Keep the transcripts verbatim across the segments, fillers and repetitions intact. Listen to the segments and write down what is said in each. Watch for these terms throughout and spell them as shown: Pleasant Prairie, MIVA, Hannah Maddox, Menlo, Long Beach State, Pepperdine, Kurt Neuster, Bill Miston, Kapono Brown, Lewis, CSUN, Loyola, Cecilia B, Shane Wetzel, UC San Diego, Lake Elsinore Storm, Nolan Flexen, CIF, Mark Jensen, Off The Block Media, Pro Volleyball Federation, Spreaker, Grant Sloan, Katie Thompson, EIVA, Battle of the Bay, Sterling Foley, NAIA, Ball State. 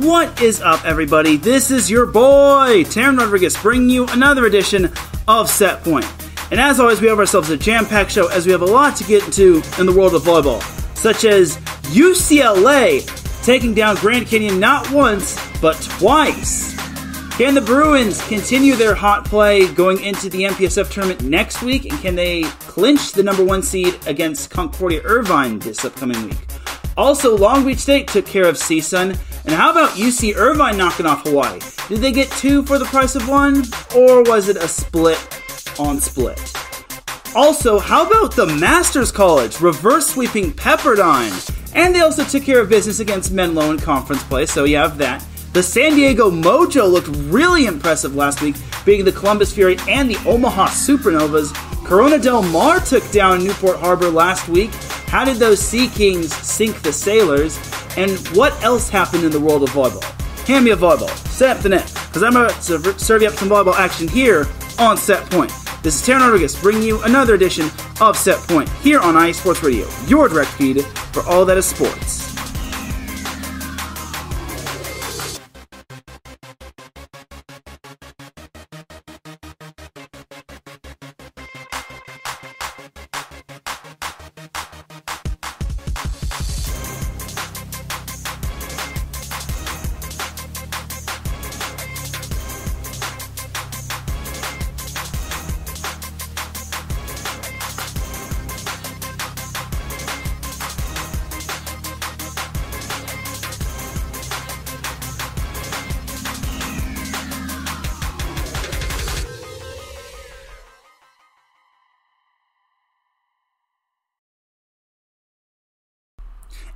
What is up, everybody? This is your boy, Teran Rodriguez, bringing you another edition of Set Point. And as always, we have ourselves a jam-packed show as we have a lot to get into in the world of volleyball, such as U C L A taking down Grand Canyon not once, but twice. Can the Bruins continue their hot play going into the M P S F tournament next week? And can they clinch the number one seed against Concordia Irvine this upcoming week? Also, Long Beach State took care of C S U N. And how about U C Irvine knocking off Hawaii? Did they get two for the price of one? Or was it a split on split? Also, how about the Masters College reverse sweeping Pepperdine? And they also took care of business against Menlo in conference play, so you have that. The San Diego Mojo looked really impressive last week, beating the Columbus Fury and the Omaha Supernovas. Corona Del Mar took down Newport Harbor last week. How did those Sea Kings sink the Sailors? And what else happened in the world of volleyball? Hand me a volleyball. Set up the net, because I'm about to serve you up some volleyball action here on Set Point. This is Teran Rodriguez bringing you another edition of Set Point here on I E Sports Radio, your direct feed for all that is sports.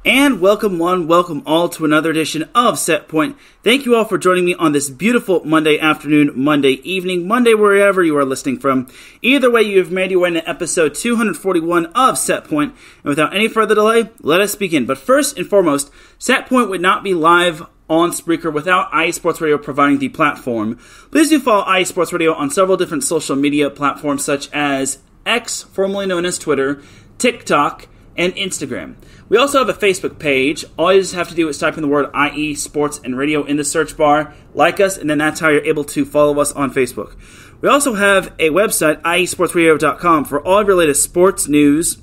And welcome one, welcome all to another edition of Set Point. Thank you all for joining me on this beautiful Monday afternoon, Monday evening, Monday wherever you are listening from. Either way, you have made your way to episode two forty-one of Set Point. And without any further delay, let us begin. But first and foremost, Set Point would not be live on Spreaker without I E Sports Radio providing the platform. Please do follow I E Sports Radio on several different social media platforms such as X, formerly known as Twitter, TikTok, and Instagram. We also have a Facebook page. All you just have to do is type in the word I E Sports and Radio in the search bar, like us, and then that's how you're able to follow us on Facebook. We also have a website, I E sports radio dot com, for all of your latest sports news,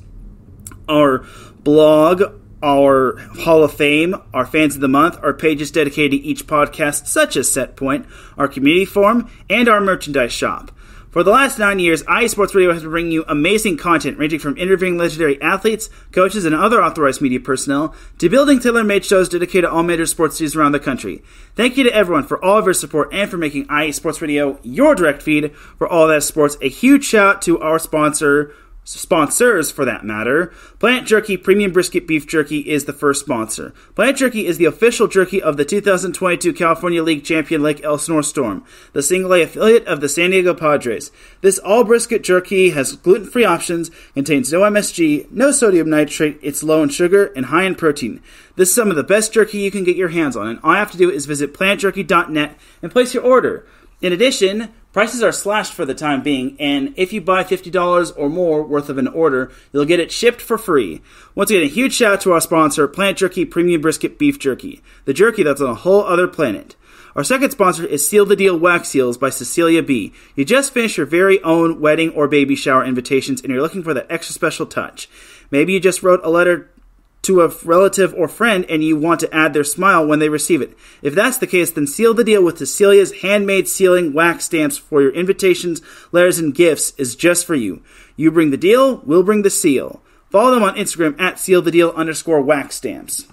our blog, our Hall of Fame, our Fans of the Month, our pages dedicated to each podcast, such as Set Point, our community forum, and our merchandise shop. For the last nine years, I E Sports Radio has been bringing you amazing content ranging from interviewing legendary athletes, coaches, and other authorized media personnel to building tailor-made shows dedicated to all major sports news around the country. Thank you to everyone for all of your support and for making I E Sports Radio your direct feed for all that sports. A huge shout out to our sponsor, sponsors for that matter. Plant Jerky Premium Brisket Beef Jerky is the first sponsor. Plant Jerky is the official jerky of the two thousand twenty-two California League champion Lake Elsinore Storm, the single A affiliate of the San Diego Padres. This all brisket jerky has gluten-free options, contains no M S G, no sodium nitrate, it's low in sugar, and high in protein. This is some of the best jerky you can get your hands on, and all you have to do is visit plant jerky dot net and place your order. In addition, prices are slashed for the time being, and if you buy fifty dollars or more worth of an order, you'll get it shipped for free. Once again, a huge shout out to our sponsor, Plant Jerky Premium Brisket Beef Jerky, the jerky that's on a whole other planet. Our second sponsor is Seal the Deal Wax Seals by Cecilia B. You just finished your very own wedding or baby shower invitations, and you're looking for that extra special touch. Maybe you just wrote a letter to a relative or friend and you want to add their smile when they receive it. If that's the case, then seal the deal with Cecilia's handmade sealing wax stamps for your invitations, letters, and gifts is just for you. You bring the deal, we'll bring the seal. Follow them on Instagram at sealthedeal underscore wax stamps.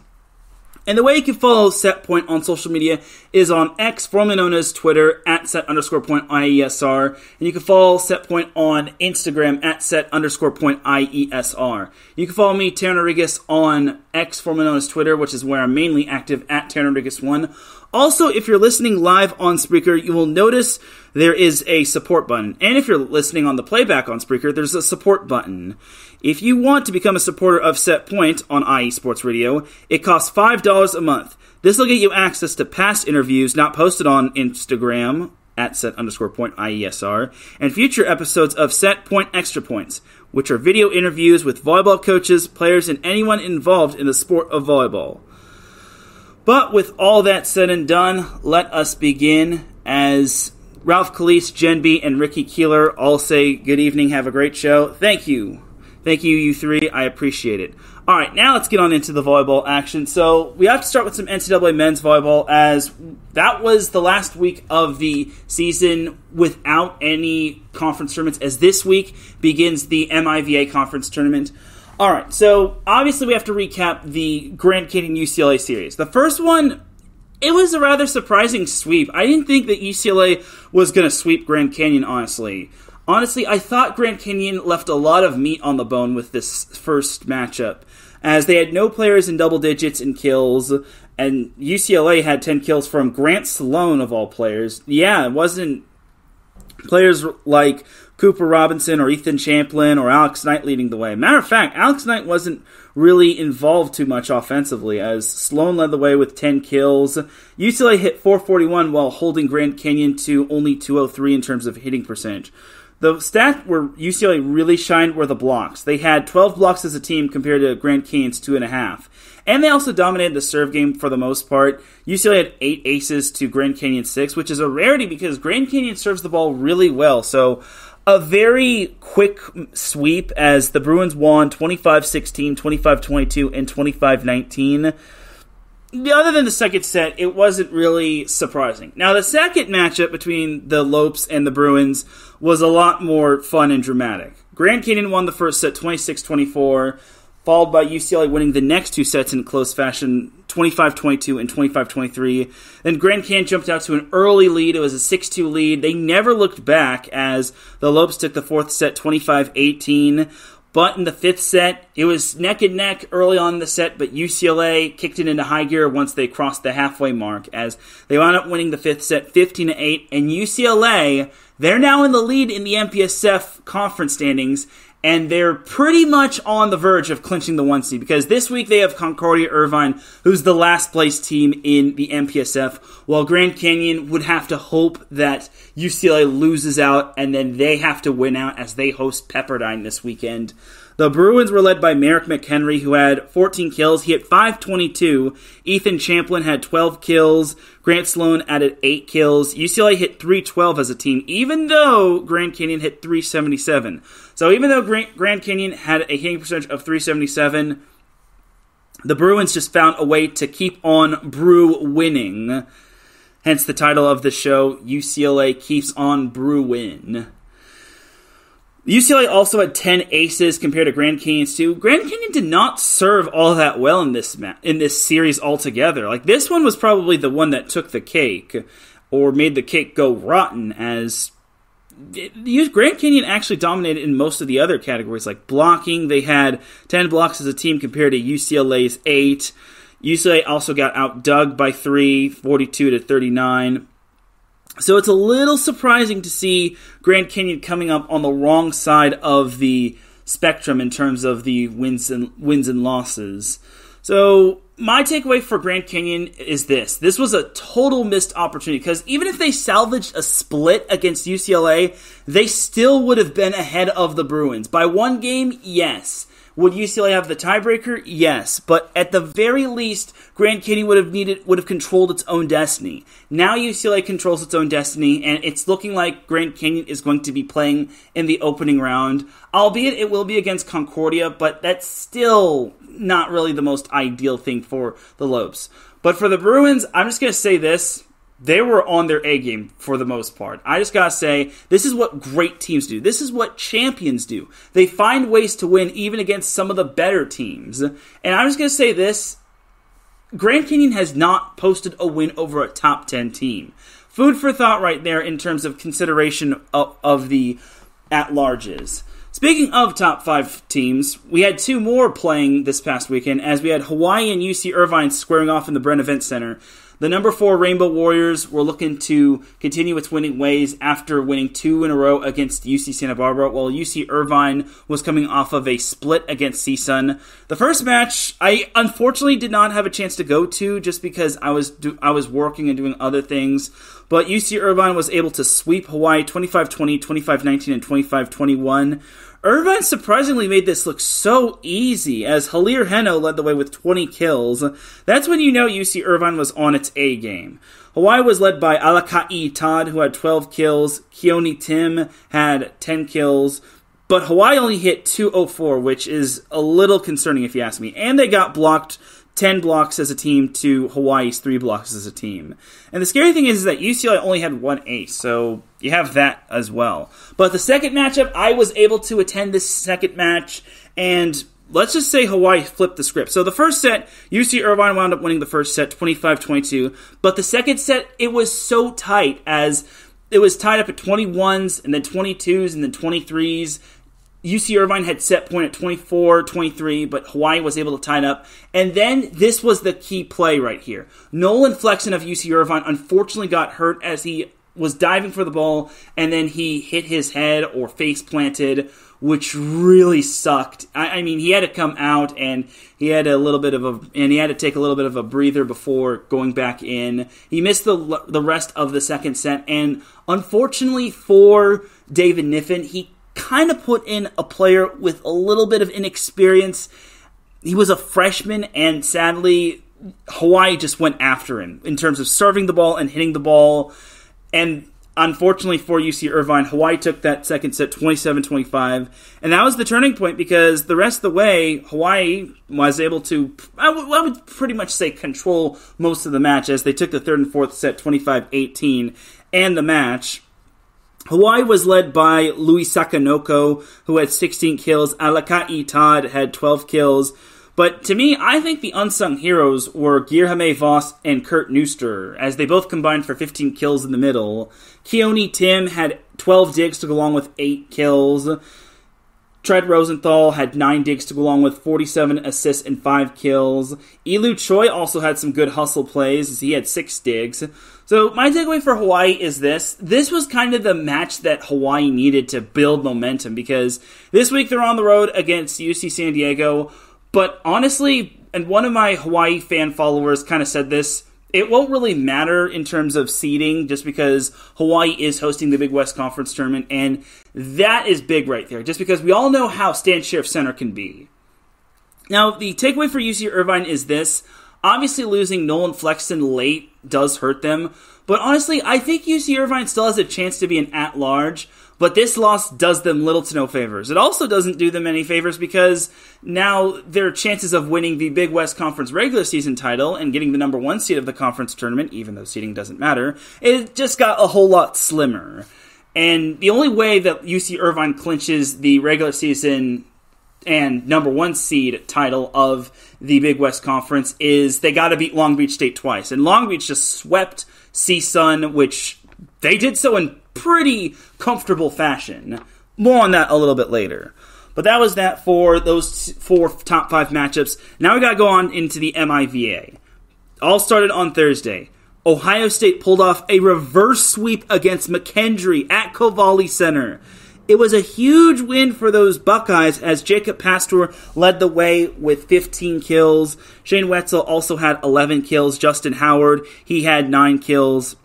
And the way you can follow Set Point on social media is on X, formerly known as Twitter, at set underscore point I E S R. And you can follow Set Point on Instagram, at set underscore point I E S R. You can follow me, Teran Rodriguez, on X, formerly known as Twitter, which is where I'm mainly active, at Teran Rodriguez one. Also, if you're listening live on Spreaker, you will notice there is a support button. And if you're listening on the playback on Spreaker, there's a support button. If you want to become a supporter of Set Point on I E Sports Radio, it costs five dollars a month. This will get you access to past interviews not posted on Instagram, at set underscore point I E S R, and future episodes of Set Point Extra Points, which are video interviews with volleyball coaches, players, and anyone involved in the sport of volleyball. But with all that said and done, let us begin as Ralph Kalise, Genby, and Ricky Keeler all say good evening, have a great show. Thank you. Thank you, you three. I appreciate it. All right, now let's get on into the volleyball action. So we have to start with some N C double A men's volleyball, as that was the last week of the season without any conference tournaments, as this week begins the M I V A conference tournament. All right, so obviously we have to recap the Grand Canyon U C L A series. The first one, it was a rather surprising sweep. I didn't think that U C L A was going to sweep Grand Canyon, honestly. Honestly, I thought Grand Canyon left a lot of meat on the bone with this first matchup, as they had no players in double digits in kills, and U C L A had ten kills from Grant Sloan, of all players. Yeah, it wasn't players like Cooper Robinson or Ethan Champlin or Alex Knight leading the way. Matter of fact, Alex Knight wasn't really involved too much offensively, as Sloan led the way with ten kills. U C L A hit four forty-one while holding Grand Canyon to only two oh three in terms of hitting percentage. The stat where U C L A really shined were the blocks. They had twelve blocks as a team compared to Grand Canyon's two and a half. And they also dominated the serve game for the most part. U C L A had eight aces to Grand Canyon six, which is a rarity because Grand Canyon serves the ball really well. So a very quick sweep, as the Bruins won twenty-five sixteen, twenty-five twenty-two, and twenty-five nineteen. Other than the second set, it wasn't really surprising. Now, the second matchup between the Lopes and the Bruins was a lot more fun and dramatic. Grand Canyon won the first set twenty-six twenty-four, followed by U C L A winning the next two sets in close fashion, twenty-five twenty-two and twenty-five twenty-three. Then Grand Canyon jumped out to an early lead. It was a six two lead. They never looked back, as the Lopes took the fourth set twenty-five eighteen. But in the fifth set, it was neck and neck early on in the set, but U C L A kicked it into high gear once they crossed the halfway mark, as they wound up winning the fifth set fifteen to eight. And U C L A, they're now in the lead in the M P S F conference standings, and they're pretty much on the verge of clinching the one seed, because this week they have Concordia Irvine, who's the last place team in the M P S F, while Grand Canyon would have to hope that U C L A loses out, and then they have to win out as they host Pepperdine this weekend. The Bruins were led by Merrick McKendree, who had fourteen kills. He had five twenty-two. Ethan Champlin had twelve kills. Grant Sloan added eight kills. U C L A hit three twelve as a team, even though Grand Canyon hit three seventy-seven. So even though Grand Canyon had a hitting percentage of three seventy-seven, the Bruins just found a way to keep on brew winning. Hence the title of the show, U C L A Keeps on Brew Win. U C L A also had ten aces compared to Grand Canyon's two. Grand Canyon did not serve all that well in this ma- in this series altogether. Like, this one was probably the one that took the cake, or made the cake go rotten, as it, Grand Canyon actually dominated in most of the other categories, like blocking. They had ten blocks as a team compared to U C L A's eight. U C L A also got outdug by three, forty-two to thirty-nine. So it's a little surprising to see Grand Canyon coming up on the wrong side of the spectrum in terms of the wins and wins and losses. So my takeaway for Grand Canyon is this. This was a total missed opportunity, because even if they salvaged a split against U C L A, they still would have been ahead of the Bruins. By one game, yes. Would U C L A have the tiebreaker? Yes, but at the very least, Grand Canyon would have needed would have controlled its own destiny. Now U C L A controls its own destiny, and it's looking like Grand Canyon is going to be playing in the opening round, albeit it will be against Concordia, but that's still not really the most ideal thing for the Lopes. But for the Bruins, I'm just going to say this. They were on their A game for the most part. I just gotta say, this is what great teams do. This is what champions do. They find ways to win even against some of the better teams. And I'm just gonna say this, Grand Canyon has not posted a win over a top ten team. Food for thought right there in terms of consideration of, of the at-larges. Speaking of top five teams, we had two more playing this past weekend, as we had Hawaii and U C Irvine squaring off in the Brent Event Center. The number four Rainbow Warriors were looking to continue its winning ways after winning two in a row against U C Santa Barbara, while U C Irvine was coming off of a split against C S U N. The first match, I unfortunately did not have a chance to go to, just because I was do- I was working and doing other things. But U C Irvine was able to sweep Hawaii twenty-five twenty, twenty-five nineteen, and twenty-five twenty-one. Irvine surprisingly made this look so easy, as Halil Heno led the way with twenty kills. That's when you know U C Irvine was on its A game. Hawaii was led by Alakai Todd, who had twelve kills. Keone Tim had ten kills. But Hawaii only hit two oh four, which is a little concerning if you ask me. And they got blocked ten blocks as a team to Hawaii's three blocks as a team. And the scary thing is, is that U C L A only had one ace, so you have that as well. But the second matchup, I was able to attend this second match, and let's just say Hawaii flipped the script. So the first set, U C Irvine wound up winning the first set, twenty-five twenty-two. But the second set, it was so tight, as it was tied up at twenty-ones, and then twenty-twos, and then twenty-threes. U C Irvine had set point at twenty-four twenty-three, but Hawaii was able to tie it up. And then this was the key play right here. Nolan Flexen of U C Irvine unfortunately got hurt as he was diving for the ball, and then he hit his head or face planted, which really sucked. I, I mean, he had to come out, and he had a little bit of a, and he had to take a little bit of a breather before going back in. He missed the the rest of the second set, and unfortunately for David Kniffin, he kind of put in a player with a little bit of inexperience. He was a freshman, and sadly, Hawaii just went after him in terms of serving the ball and hitting the ball. And unfortunately for U C Irvine, Hawaii took that second set twenty-seven twenty-five. And that was the turning point, because the rest of the way, Hawaii was able to, I, w- I would pretty much say, control most of the match, as they took the third and fourth set twenty-five eighteen and the match. Hawaii was led by Louis Sakanoko, who had sixteen kills. Alakai Todd had twelve kills. But to me, I think the unsung heroes were Girhamay Voss and Kurt Neuster, as they both combined for fifteen kills in the middle. Keone Tim had twelve digs to go along with eight kills. Tread Rosenthal had nine digs to go along with forty-seven assists and five kills. Elu Choi also had some good hustle plays, as he had six digs. So my takeaway for Hawaii is this. This was kind of the match that Hawaii needed to build momentum, because this week they're on the road against U C San Diego. But honestly, and one of my Hawaii fan followers kind of said this, it won't really matter in terms of seeding, just because Hawaii is hosting the Big West Conference Tournament, and that is big right there, just because we all know how Stan Sheriff Center can be. Now, the takeaway for U C Irvine is this. Obviously, losing Nolan Flexen late does hurt them, but honestly, I think U C Irvine still has a chance to be an at-large, but this loss does them little to no favors. It also doesn't do them any favors, because now their chances of winning the Big West Conference regular season title and getting the number one seed of the conference tournament, even though seeding doesn't matter, it just got a whole lot slimmer. And the only way that U C Irvine clinches the regular season and number one seed title of the Big West Conference is they got to beat Long Beach State twice. And Long Beach just swept C S U N, which they did so in pretty comfortable fashion. More on that a little bit later. But that was that for those four top five matchups. Now we got to go on into the M I V A. All started on Thursday. Ohio State pulled off a reverse sweep against McKendree at Covalee Center. It was a huge win for those Buckeyes, as Jacob Pastor led the way with fifteen kills. Shane Wetzel also had eleven kills. Justin Howard, he had nine kills.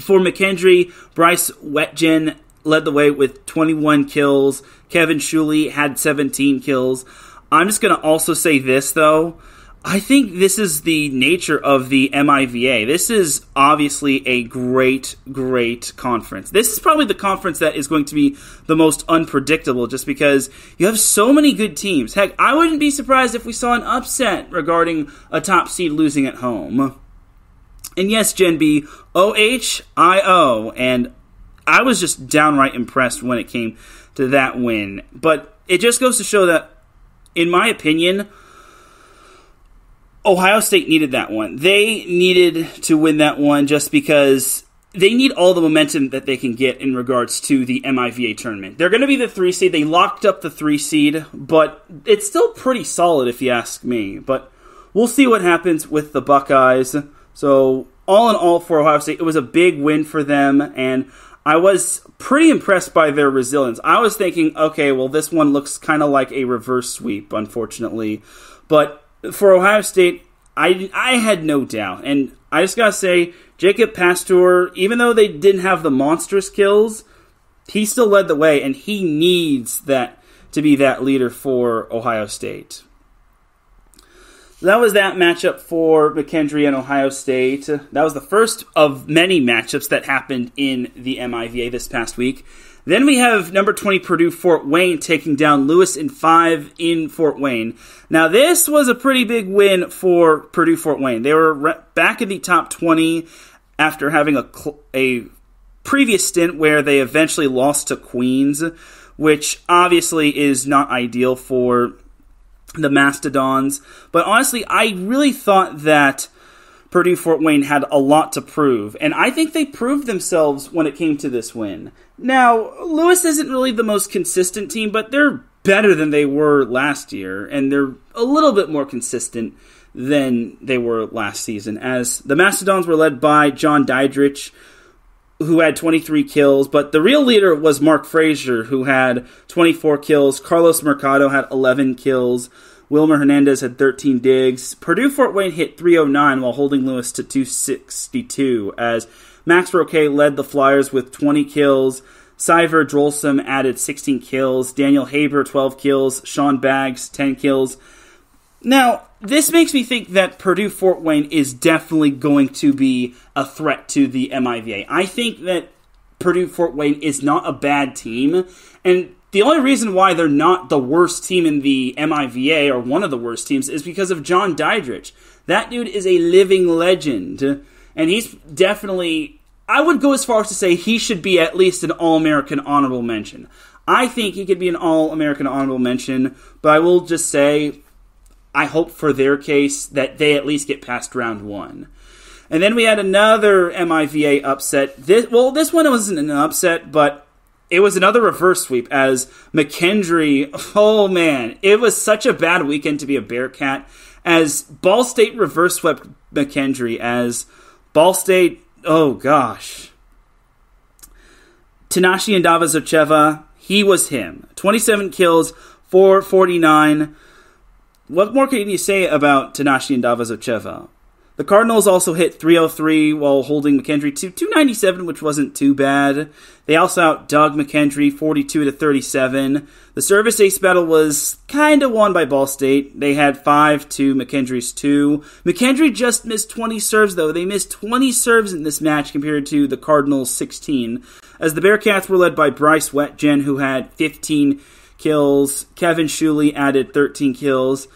For McKendree, Bryce Wetjen led the way with twenty-one kills. Kevin Shuley had seventeen kills. I'm just going to also say this, though. I think this is the nature of the M I V A. This is obviously a great, great conference. This is probably the conference that is going to be the most unpredictable, just because you have so many good teams. Heck, I wouldn't be surprised if we saw an upset regarding a top seed losing at home. And yes, Gen B, O H I O, and I was just downright impressed when it came to that win. But it just goes to show that, in my opinion, Ohio State needed that one. They needed to win that one, just because they need all the momentum that they can get in regards to the M I V A tournament. They're going to be the three seed. They locked up the three seed, but it's still pretty solid if you ask me. But we'll see what happens with the Buckeyes. So all in all for Ohio State, it was a big win for them, and I was pretty impressed by their resilience. I was thinking, okay, well, this one looks kind of like a reverse sweep, unfortunately. But for Ohio State, I, I had no doubt. And I just got to say, Jacob Pastor, even though they didn't have the monstrous kills, he still led the way, and he needs that to be that leader for Ohio State. That was that matchup for McKendree and Ohio State. That was the first of many matchups that happened in the M I V A this past week. Then we have number twenty Purdue Fort Wayne taking down Lewis in five in Fort Wayne. Now this was a pretty big win for Purdue Fort Wayne. They were re- back in the top twenty after having a, cl- a previous stint where they eventually lost to Queens, which obviously is not ideal for the Mastodons. But honestly, I really thought that Purdue Fort Wayne had a lot to prove, and I think they proved themselves when it came to this win. Now, Lewis isn't really the most consistent team, but they're better than they were last year, and they're a little bit more consistent than they were last season, as the Mastodons were led by John Diedrich, who had twenty-three kills, but the real leader was Mark Frazier, who had twenty-four kills. Carlos Mercado had eleven kills. Wilmer Hernandez had thirteen digs. Purdue Fort Wayne hit three oh nine while holding Lewis to two sixty-two, as Max Roque led the Flyers with twenty kills. Syver Drolsom added sixteen kills. Daniel Haber, twelve kills. Sean Baggs, ten kills. Now, this makes me think that Purdue Fort Wayne is definitely going to be a threat to the M I V A. I think that Purdue Fort Wayne is not a bad team, and the only reason why they're not the worst team in the M I V A, or one of the worst teams, is because of John Diedrich. That dude is a living legend, and he's definitely, I would go as far as to say he should be at least an All-American honorable mention. I think he could be an All-American honorable mention, but I will just say, I hope for their case that they at least get past round one. And then we had another M I V A upset. This, well, this one wasn't an upset, but it was another reverse sweep, as McKendree, oh man, it was such a bad weekend to be a Bearcat, as Ball State reverse swept McKendree, as Ball State, oh gosh. Tanashi and Dava Zocheva, he was him. twenty-seven kills, four forty-nine. What more can you say about Tanashi and Dava Zocheva? The Cardinals also hit three oh three while holding McKendree to two ninety-seven, which wasn't too bad. They also outdogged McKendree forty-two to thirty-seven. The service ace battle was kind of won by Ball State. They had five to McKendree's two. McKendree just missed twenty serves, though. They missed twenty serves in this match compared to the Cardinals' sixteen, as the Bearcats were led by Bryce Wetjen, who had fifteen kills. Kevin Shuley added thirteen kills.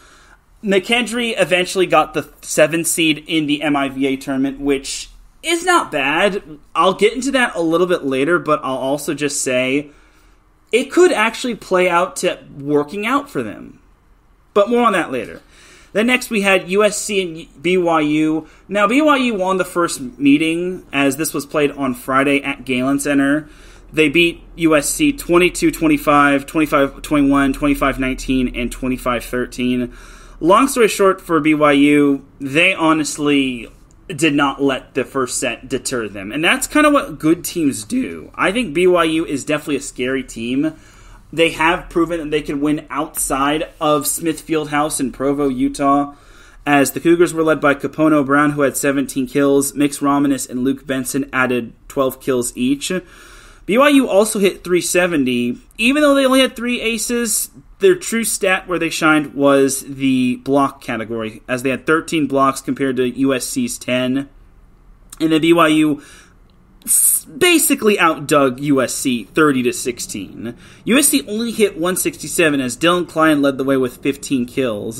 McKendree eventually got the seventh seed in the M I V A tournament, which is not bad. I'll get into that a little bit later, but I'll also just say it could actually play out to working out for them. But more on that later. Then next we had U S C and B Y U. Now B Y U won the first meeting, as this was played on Friday at Galen Center. They beat U S C twenty-two twenty-five, twenty-five twenty-one, twenty-five nineteen, and twenty-five thirteen. Long story short for B Y U, they honestly did not let the first set deter them. And that's kind of what good teams do. I think B Y U is definitely a scary team. They have proven that they can win outside of Smith Fieldhouse in Provo, Utah, as the Cougars were led by Kapono Brown, who had seventeen kills. Mix Romanus and Luke Benson added twelve kills each. B Y U also hit three seventy. Even though they only had three aces, their true stat where they shined was the block category, as they had thirteen blocks compared to U S C's ten. And then B Y U basically outdug U S C thirty to sixteen. U S C only hit one sixty-seven, as Dylan Klein led the way with fifteen kills.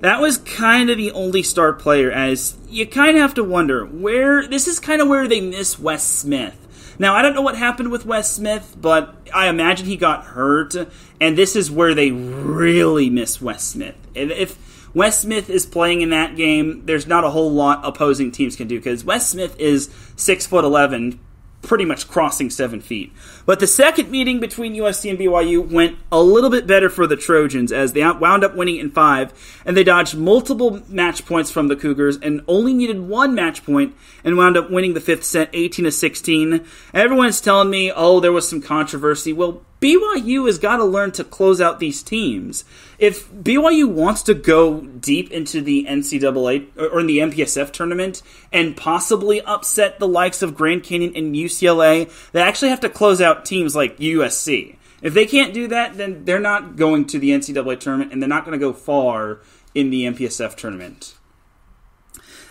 That was kind of the only star player, as you kind of have to wonder where this is kind of where they miss Wes Smith. Now, I don't know what happened with Wes Smith, but I imagine he got hurt, and this is where they really miss Wes Smith. If Wes Smith is playing in that game, there's not a whole lot opposing teams can do, because Wes Smith is six foot eleven, pretty much crossing seven feet. But the second meeting between U S C and B Y U went a little bit better for the Trojans, as they wound up winning in five, and they dodged multiple match points from the Cougars and only needed one match point and wound up winning the fifth set eighteen to sixteen. Everyone's telling me, oh, there was some controversy. Well, B Y U has got to learn to close out these teams. If B Y U wants to go deep into the N C double A or in the M P S F tournament and possibly upset the likes of Grand Canyon and U C L A, they actually have to close out teams like U S C. If they can't do that, then they're not going to the N C double A tournament, and they're not going to go far in the M P S F tournament.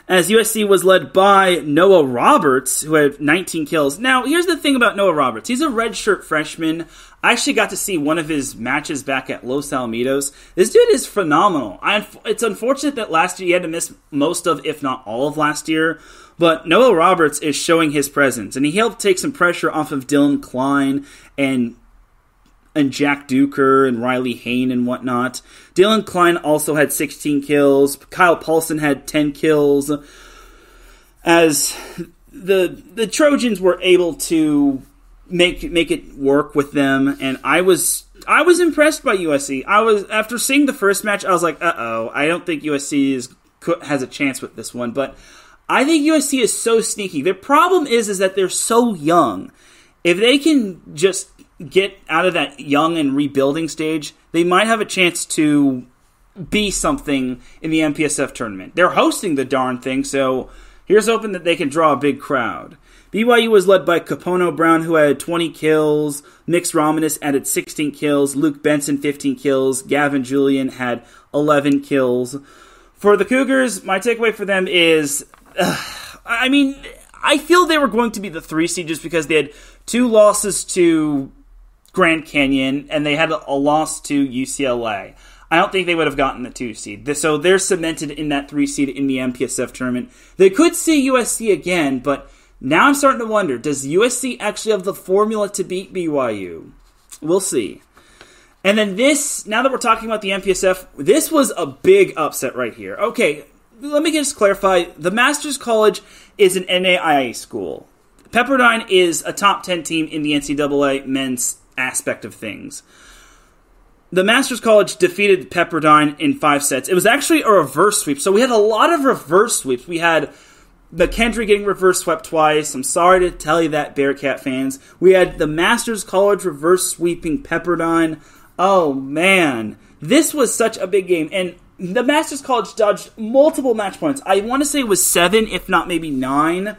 As U S C was led by Noah Roberts, who had nineteen kills. Now, here's the thing about Noah Roberts. He's a redshirt freshman. I actually got to see one of his matches back at Los Alamitos. This dude is phenomenal. I, it's unfortunate that last year he had to miss most of, if not all of last year. But Noah Roberts is showing his presence. And he helped take some pressure off of Dylan Klein and... and Jack Duker and Riley Hayne and whatnot. Dylan Klein also had sixteen kills. Kyle Paulson had ten kills. As the the Trojans were able to make make it work with them, and I was I was impressed by U S C. I was after seeing the first match, I was like, uh oh, I don't think U S C is has a chance with this one. But I think U S C is so sneaky. Their problem is is that they're so young. If they can just get out of that young and rebuilding stage, they might have a chance to be something in the M P S F tournament. They're hosting the darn thing, so here's hoping that they can draw a big crowd. B Y U was led by Kapono Brown, who had twenty kills. Mix Romanus added sixteen kills. Luke Benson, fifteen kills. Gavin Julian had eleven kills. For the Cougars, my takeaway for them is, uh, I mean, I feel they were going to be the three seed just because they had two losses to Grand Canyon, and they had a loss to U C L A. I don't think they would have gotten the two seed. So they're cemented in that three seed in the M P S F tournament. They could see U S C again, but now I'm starting to wonder, does U S C actually have the formula to beat B Y U? We'll see. And then this, now that we're talking about the M P S F, this was a big upset right here. Okay, let me just clarify. The Masters College is an N A I A school. Pepperdine is a top ten team in the N C double A men's aspect of things. The Masters College defeated Pepperdine in five sets. It was actually a reverse sweep, so we had a lot of reverse sweeps. We had McKendree getting reverse swept twice. I'm sorry to tell you that, Bearcat fans. We had the Masters College reverse sweeping Pepperdine. Oh, man. This was such a big game, and the Masters College dodged multiple match points. I want to say it was seven, if not maybe nine,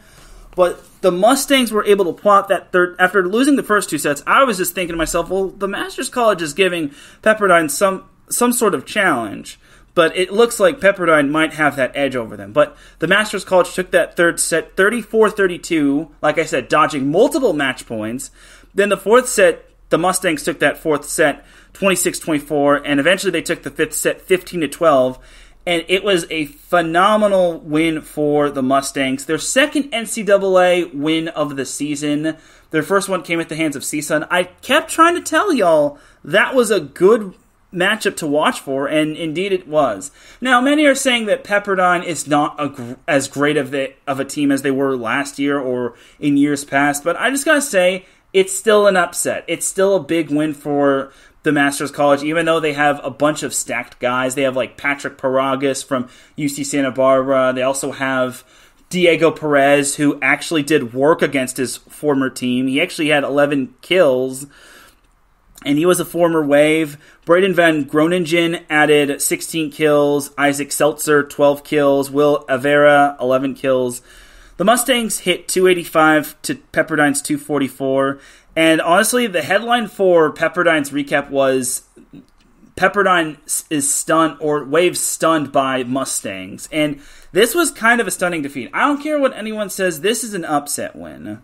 but the Mustangs were able to plot that third. After losing the first two sets, I was just thinking to myself, well, the Masters College is giving Pepperdine some some sort of challenge, but it looks like Pepperdine might have that edge over them. But the Masters College took that third set thirty-four thirty-two, like I said, dodging multiple match points. Then the fourth set, the Mustangs took that fourth set twenty-six twenty-four, and eventually they took the fifth set fifteen to twelve. And it was a phenomenal win for the Mustangs. Their second N C double A win of the season. Their first one came at the hands of C S U N. I kept trying to tell y'all that was a good matchup to watch for, and indeed it was. Now, many are saying that Pepperdine is not a gr- as great of, the, of a team as they were last year or in years past, but I just got to say it's still an upset. It's still a big win for the Masters College, even though they have a bunch of stacked guys. They have like Patrick Paragas from U C Santa Barbara. They also have Diego Perez, who actually did work against his former team. He actually had eleven kills, and he was a former Wave. Braden Van Groningen added sixteen kills. Isaac Seltzer, twelve kills. Will Avera, eleven kills. The Mustangs hit two eighty-five to Pepperdine's two forty-four. And honestly, the headline for Pepperdine's recap was Pepperdine is stunned, or Waves stunned by Mustangs. And this was kind of a stunning defeat. I don't care what anyone says, this is an upset win.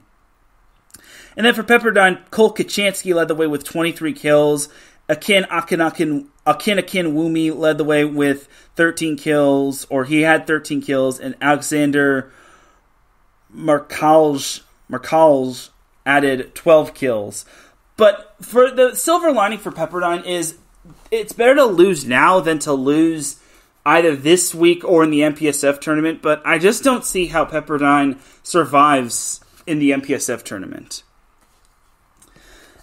And then for Pepperdine, Cole Kachansky led the way with twenty-three kills. Akin Akinakin Akin Akin Wumi led the way with thirteen kills, or he had thirteen kills. And Alexander Markalj Markalj added twelve kills. But for the silver lining for Pepperdine is it's better to lose now than to lose either this week or in the M P S F tournament, but I just don't see how Pepperdine survives in the M P S F tournament.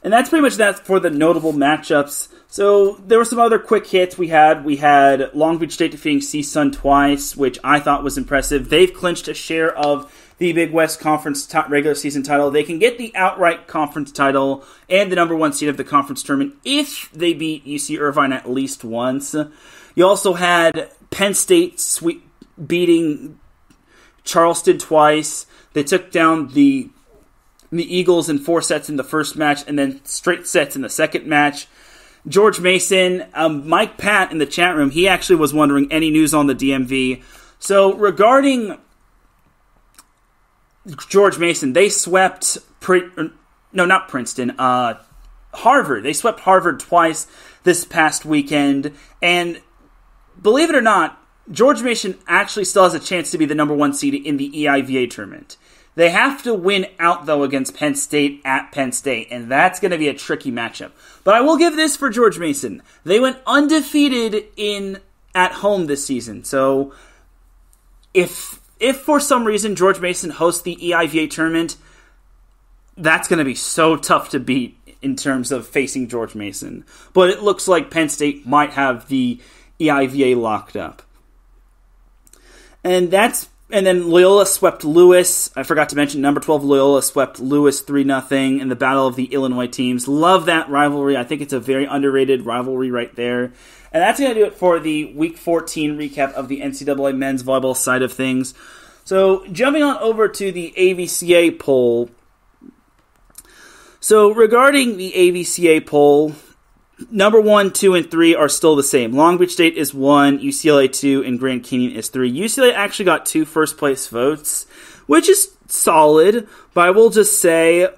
And that's pretty much that for the notable matchups. So there were some other quick hits we had. We had Long Beach State defeating C S U N twice, which I thought was impressive. They've clinched a share of the Big West Conference t- regular season title. They can get the outright conference title and the number one seed of the conference tournament if they beat U C Irvine at least once. You also had Penn State sweep- beating Charleston twice. They took down the the Eagles in four sets in the first match and then straight sets in the second match. George Mason, um, Mike Pat in the chat room, he actually was wondering any news on the D M V. So regarding George Mason, they swept, Pri- no, not Princeton, uh, Harvard. They swept Harvard twice this past weekend. And believe it or not, George Mason actually still has a chance to be the number one seed in the E I V A tournament. They have to win out, though, against Penn State at Penn State, and that's going to be a tricky matchup. But I will give this for George Mason. They went undefeated in at home this season. So if if for some reason George Mason hosts the E I V A tournament, that's going to be so tough to beat in terms of facing George Mason. But it looks like Penn State might have the E I V A locked up. And that's and then Loyola swept Lewis. I forgot to mention number twelve Loyola swept Lewis three nothing in the Battle of the Illinois Teams. Love that rivalry. I think it's a very underrated rivalry right there. And that's going to do it for the Week fourteen recap of the N C double A men's volleyball side of things. So jumping on over to the A V C A poll. So regarding the A V C A poll, number one, two, and three are still the same. Long Beach State is one, U C L A two, and Grand Canyon is three. U C L A actually got two first-place votes, which is solid, but I will just say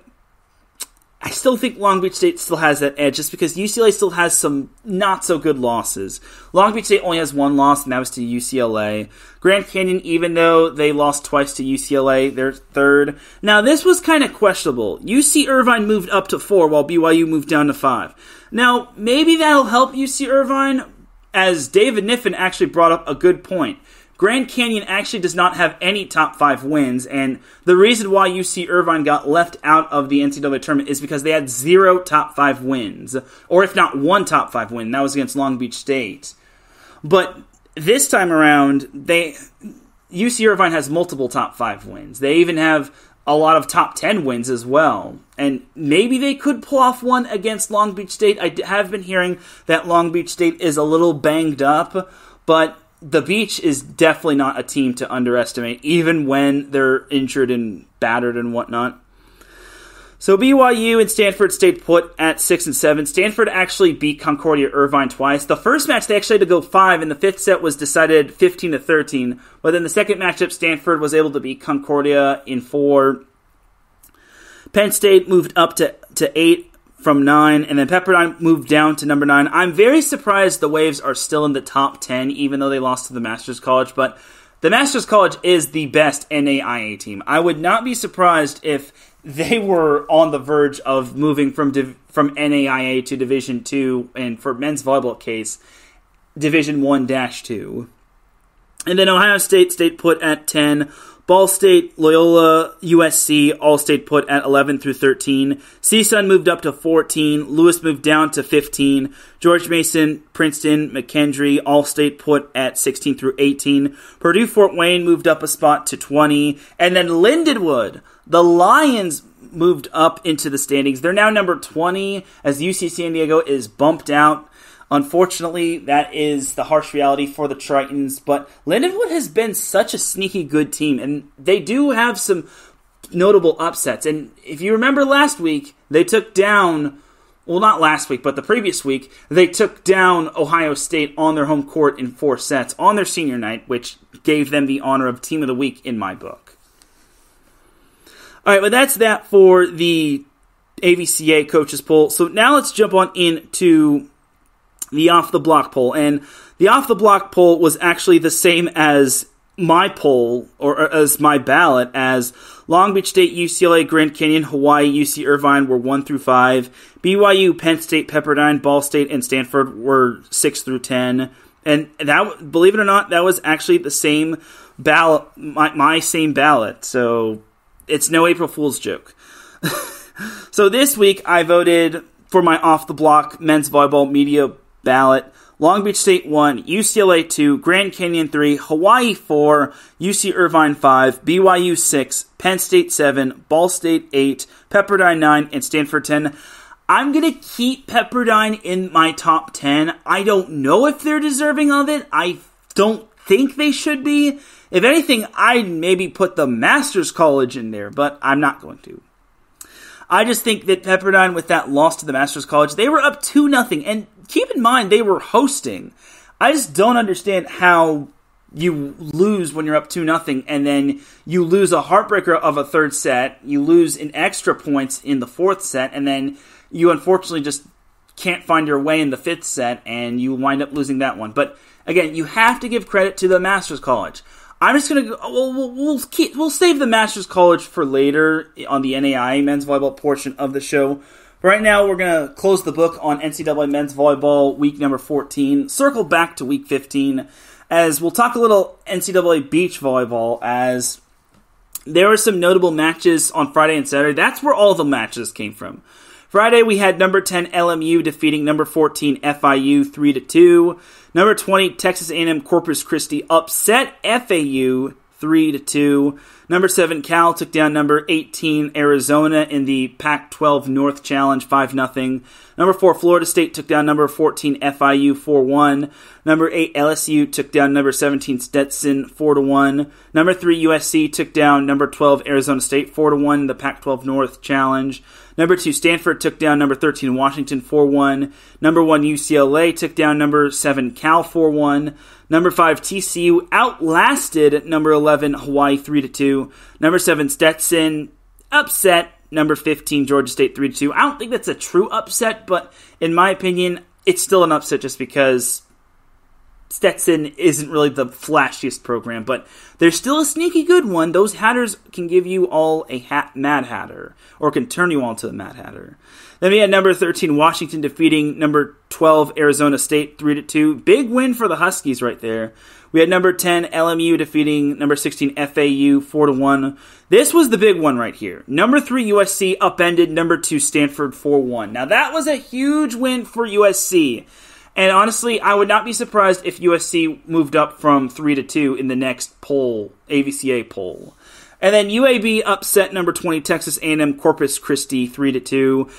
I still think Long Beach State still has that edge just because U C L A still has some not-so-good losses. Long Beach State only has one loss, and that was to U C L A. Grand Canyon, even though they lost twice to U C L A, they're third. Now, this was kind of questionable. U C Irvine moved up to four, while B Y U moved down to five. Now, maybe that'll help U C Irvine, as David Kniffin actually brought up a good point. Grand Canyon actually does not have any top five wins, and the reason why U C Irvine got left out of the N C double A tournament is because they had zero top five wins, or if not one top five win, that was against Long Beach State. But this time around, they U C Irvine has multiple top five wins. They even have a lot of top ten wins as well. And maybe they could pull off one against Long Beach State. I have been hearing that Long Beach State is a little banged up, but the Beach is definitely not a team to underestimate, even when they're injured and battered and whatnot. So B Y U and Stanford stayed put at six and seven. Stanford actually beat Concordia Irvine twice. The first match, they actually had to go five, and the fifth set was decided fifteen to thirteen. But then the second matchup, Stanford was able to beat Concordia in four. Penn State moved up to, to eight from nine, and then Pepperdine moved down to number nine. I'm very surprised the Waves are still in the top ten, even though they lost to the Masters College, but the Masters College is the best N A I A team. I would not be surprised if they were on the verge of moving from div- from N A I A to Division two, and for men's volleyball case, Division one dash two. And then Ohio State stayed put at ten. Ball State, Loyola, U S C all stayed put at eleven through thirteen. C S U N moved up to fourteen. Lewis moved down to fifteen. George Mason, Princeton, McKendree all stayed put at sixteen through eighteen. Purdue Fort Wayne moved up a spot to twenty. And then Lindenwood, the Lions moved up into the standings. They're now number twenty as U C San Diego is bumped out. Unfortunately, that is the harsh reality for the Tritons, but Lindenwood has been such a sneaky good team, and they do have some notable upsets. And if you remember last week, they took down, well, not last week, but the previous week, they took down Ohio State on their home court in four sets on their senior night, which gave them the honor of Team of the Week in my book. All right, well, that's that for the A V C A coaches poll. So now let's jump on into the off-the-block poll, and the off-the-block poll was actually the same as my poll, or, or as my ballot, as Long Beach State, U C L A, Grand Canyon, Hawaii, U C Irvine were one through five, B Y U, Penn State, Pepperdine, Ball State, and Stanford were six through ten, and that, believe it or not, that was actually the same ballot, my, my same ballot, so it's no April Fool's joke. So this week, I voted for my off-the-block men's volleyball media ballot. Long Beach State one, U C L A two, Grand Canyon three, Hawaii four, U C Irvine five, B Y U six, Penn State seven, Ball State eight, Pepperdine nine, and Stanford ten. I'm going to keep Pepperdine in my top ten. I don't know if they're deserving of it. I don't think they should be. If anything, I'd maybe put the Masters College in there, but I'm not going to. I just think that Pepperdine, with that loss to the Masters College, they were up two nothing. And keep in mind, they were hosting. I just don't understand how you lose when you're up two nothing, and then you lose a heartbreaker of a third set, you lose an extra points in the fourth set, and then you unfortunately just can't find your way in the fifth set, and you wind up losing that one. But again, you have to give credit to the Masters College. I'm just going to – we'll we'll keep, we'll save the Masters College for later on the N A I A men's volleyball portion of the show. Right now, we're going to close the book on N C double A men's volleyball week number fourteen, circle back to week fifteen, as we'll talk a little N C double A beach volleyball, as there were some notable matches on Friday and Saturday. That's where all the matches came from. Friday, we had number ten L M U defeating number fourteen F I U three to two. Number twenty Texas A and M Corpus Christi upset F A U three to two. Number seven Cal took down number eighteen Arizona in the Pac twelve North Challenge five nothing. Number four Florida State took down number fourteen F I U four one. Number eight L S U took down number seventeen Stetson four to one. Number three U S C took down number twelve Arizona State four to one, the Pac twelve North Challenge. Number two, Stanford took down number thirteen, Washington, four one. Number one, U C L A took down number seven, Cal, four one. Number five, T C U outlasted number eleven, Hawaii, three to two. Number seven, Stetson upset number fifteen, Georgia State, three to two. I don't think that's a true upset, but in my opinion, it's still an upset just because Stetson isn't really the flashiest program, but they're still a sneaky good one. Those Hatters can give you all a hat, Mad Hatter, or can turn you all into a Mad Hatter. Then we had number thirteen, Washington, defeating number twelve, Arizona State, three to two. Big win for the Huskies right there. We had number ten, L M U, defeating number sixteen, F A U, four to one. This was the big one right here. Number three, U S C, upended number two, Stanford, four one. Now, that was a huge win for U S C. And honestly, I would not be surprised if U S C moved up from three to two in the next poll, A V C A poll. And then U A B upset number twenty, Texas A and M Corpus Christi, three to two.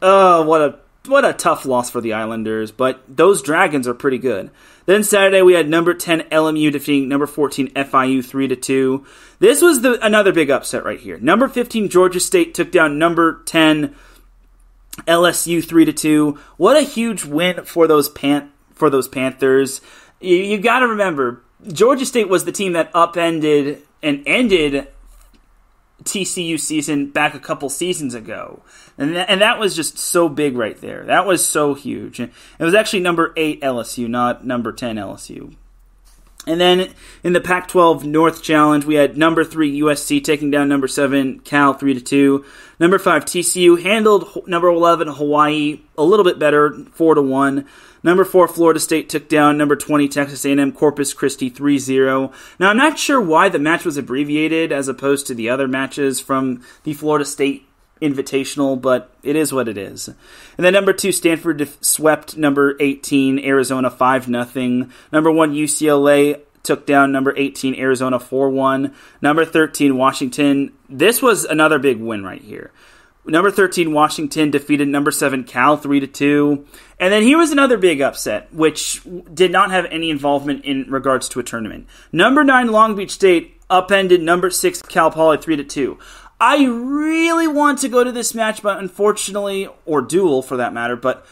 Oh, what a what a tough loss for the Islanders, but those Dragons are pretty good. Then Saturday, we had number ten, L M U, defeating number fourteen, F I U, three to two. This was the another big upset right here. Number fifteen, Georgia State, took down number ten, L S U three to two. What a huge win for those pan- for those Panthers. You, you got to remember, Georgia State was the team that upended and ended T C U season back a couple seasons ago. And, th- and that was just so big right there. That was so huge. It was actually number eight L S U, not number ten L S U. And then in the Pac twelve North Challenge, we had number three U S C taking down number seven Cal three to two. Number five T C U handled number eleven Hawaii a little bit better, four to one. Number four Florida State took down number twenty Texas A and M Corpus Christi three to zero. Now I'm not sure why the match was abbreviated as opposed to the other matches from the Florida State Invitational, but it is what it is. And then number two, Stanford def- swept number eighteen, Arizona five nothing. Number one, U C L A took down number eighteen, Arizona four one. Number thirteen, Washington. This was another big win right here. Number thirteen, Washington defeated number seven, Cal three to two. And then here was another big upset, which did not have any involvement in regards to a tournament. Number nine, Long Beach State upended number six, Cal Poly three to two. I really want to go to this match, but unfortunately, or duel for that matter, but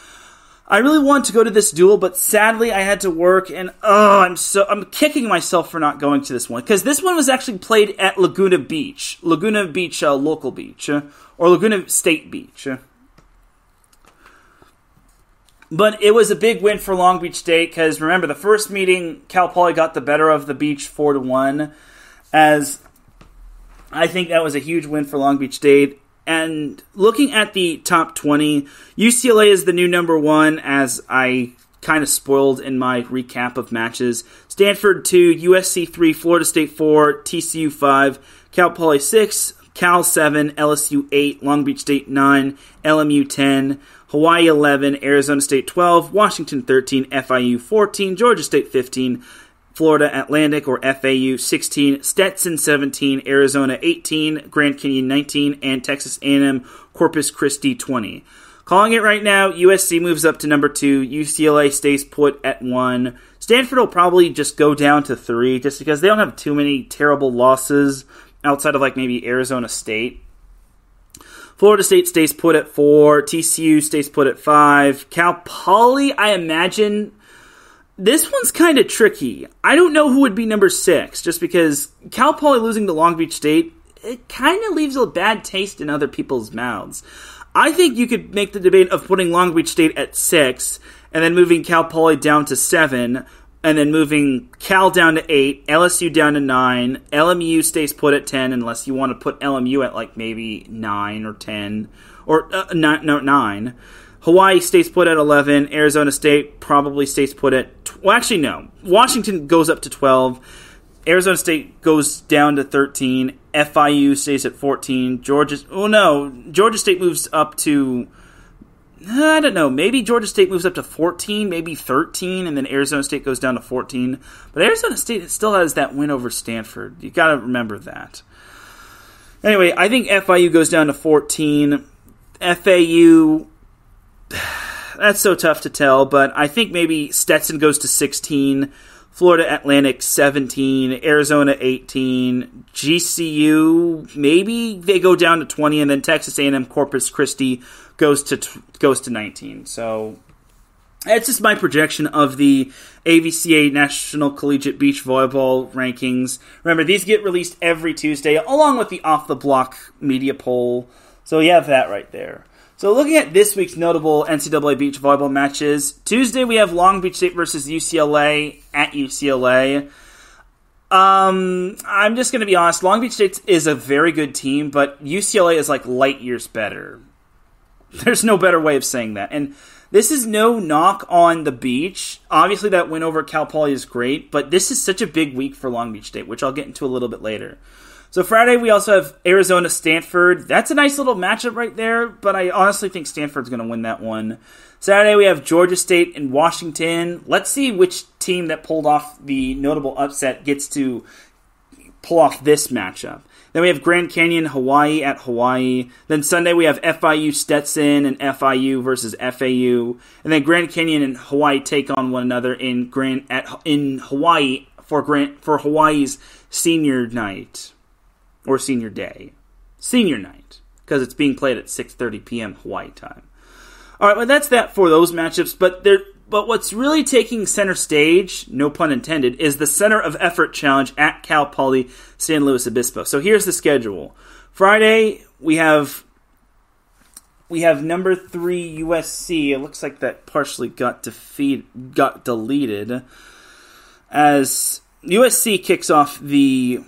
I really want to go to this duel, but sadly I had to work, and oh, I'm so I'm kicking myself for not going to this one, because this one was actually played at Laguna Beach, Laguna Beach uh, local beach, uh, or Laguna State Beach. Uh. But it was a big win for Long Beach State, because remember, the first meeting, Cal Poly got the better of the beach four to one, as I think that was a huge win for Long Beach State. And looking at the top twenty, U C L A is the new number one, as I kind of spoiled in my recap of matches. Stanford two, U S C three, Florida State four, T C U five, Cal Poly six, Cal seven, L S U eight, Long Beach State nine, L M U ten, Hawaii eleven, Arizona State twelve, Washington thirteen, F I U fourteen, Georgia State fifteen, Florida Atlantic, or F A U, sixteen, Stetson, seventeen, Arizona, eighteen, Grand Canyon, nineteen, and Texas A and M Corpus Christi, twenty. Calling it right now, U S C moves up to number two, U C L A stays put at one. Stanford will probably just go down to three, just because they don't have too many terrible losses outside of, like, maybe Arizona State. Florida State stays put at four. T C U stays put at five. Cal Poly, I imagine... This one's kind of tricky. I don't know who would be number six, just because Cal Poly losing to Long Beach State, it kind of leaves a bad taste in other people's mouths. I think you could make the debate of putting Long Beach State at six, and then moving Cal Poly down to seven, and then moving Cal down to eight, L S U down to nine, L M U stays put at ten, unless you want to put L M U at like maybe nine or ten, or uh, not, no, nine. Hawaii stays put at eleven. Arizona State probably stays put at... Tw well, actually, no. Washington goes up to twelve. Arizona State goes down to thirteen. F I U stays at fourteen. Georgia... Oh, no. Georgia State moves up to... I don't know. Maybe Georgia State moves up to fourteen, maybe thirteen, and then Arizona State goes down to fourteen. But Arizona State still has that win over Stanford. You got to remember that. Anyway, I think F I U goes down to fourteen. F A U... That's so tough to tell, but I think maybe Stetson goes to sixteen, Florida Atlantic seventeen, Arizona eighteen, G C U, maybe they go down to twenty, and then Texas A and M Corpus Christi goes to goes to nineteen. So that's just my projection of the A V C A National Collegiate Beach Volleyball rankings. Remember, these get released every Tuesday, along with the off-the-block media poll. So you have that right there. So looking at this week's notable N C double A beach volleyball matches, Tuesday we have Long Beach State versus U C L A at U C L A. Um, I'm just going to be honest, Long Beach State is a very good team, but U C L A is like light years better. There's no better way of saying that. And this is no knock on the beach. Obviously that win over Cal Poly is great, but this is such a big week for Long Beach State, which I'll get into a little bit later. So Friday, we also have Arizona-Stanford. That's a nice little matchup right there, but I honestly think Stanford's going to win that one. Saturday, we have Georgia State and Washington. Let's see which team that pulled off the notable upset gets to pull off this matchup. Then we have Grand Canyon, Hawaii at Hawaii. Then Sunday, we have F I U-Stetson and F I U versus F A U. And then Grand Canyon and Hawaii take on one another in Grand at in Hawaii for Grand for Hawaii's senior night. Or senior day. Senior night. Because it's being played at six thirty p m Hawaii time. Alright, well that's that for those matchups. But there, but what's really taking center stage, no pun intended, is the Center of Effort Challenge at Cal Poly San Luis Obispo. So here's the schedule. Friday, we have we have number three U S C. It looks like that partially got defeat got deleted. As U S C kicks off the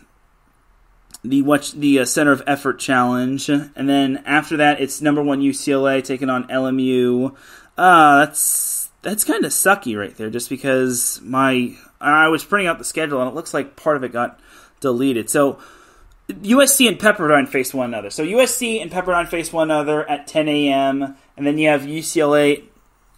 The watch the uh, Center of Effort Challenge, and then after that, it's number one U C L A taking on L M U. Uh, that's that's kind of sucky right there, just because my I was printing out the schedule, and it looks like part of it got deleted. So U S C and Pepperdine face one another. So U S C and Pepperdine face one another at ten a m, and then you have U C L A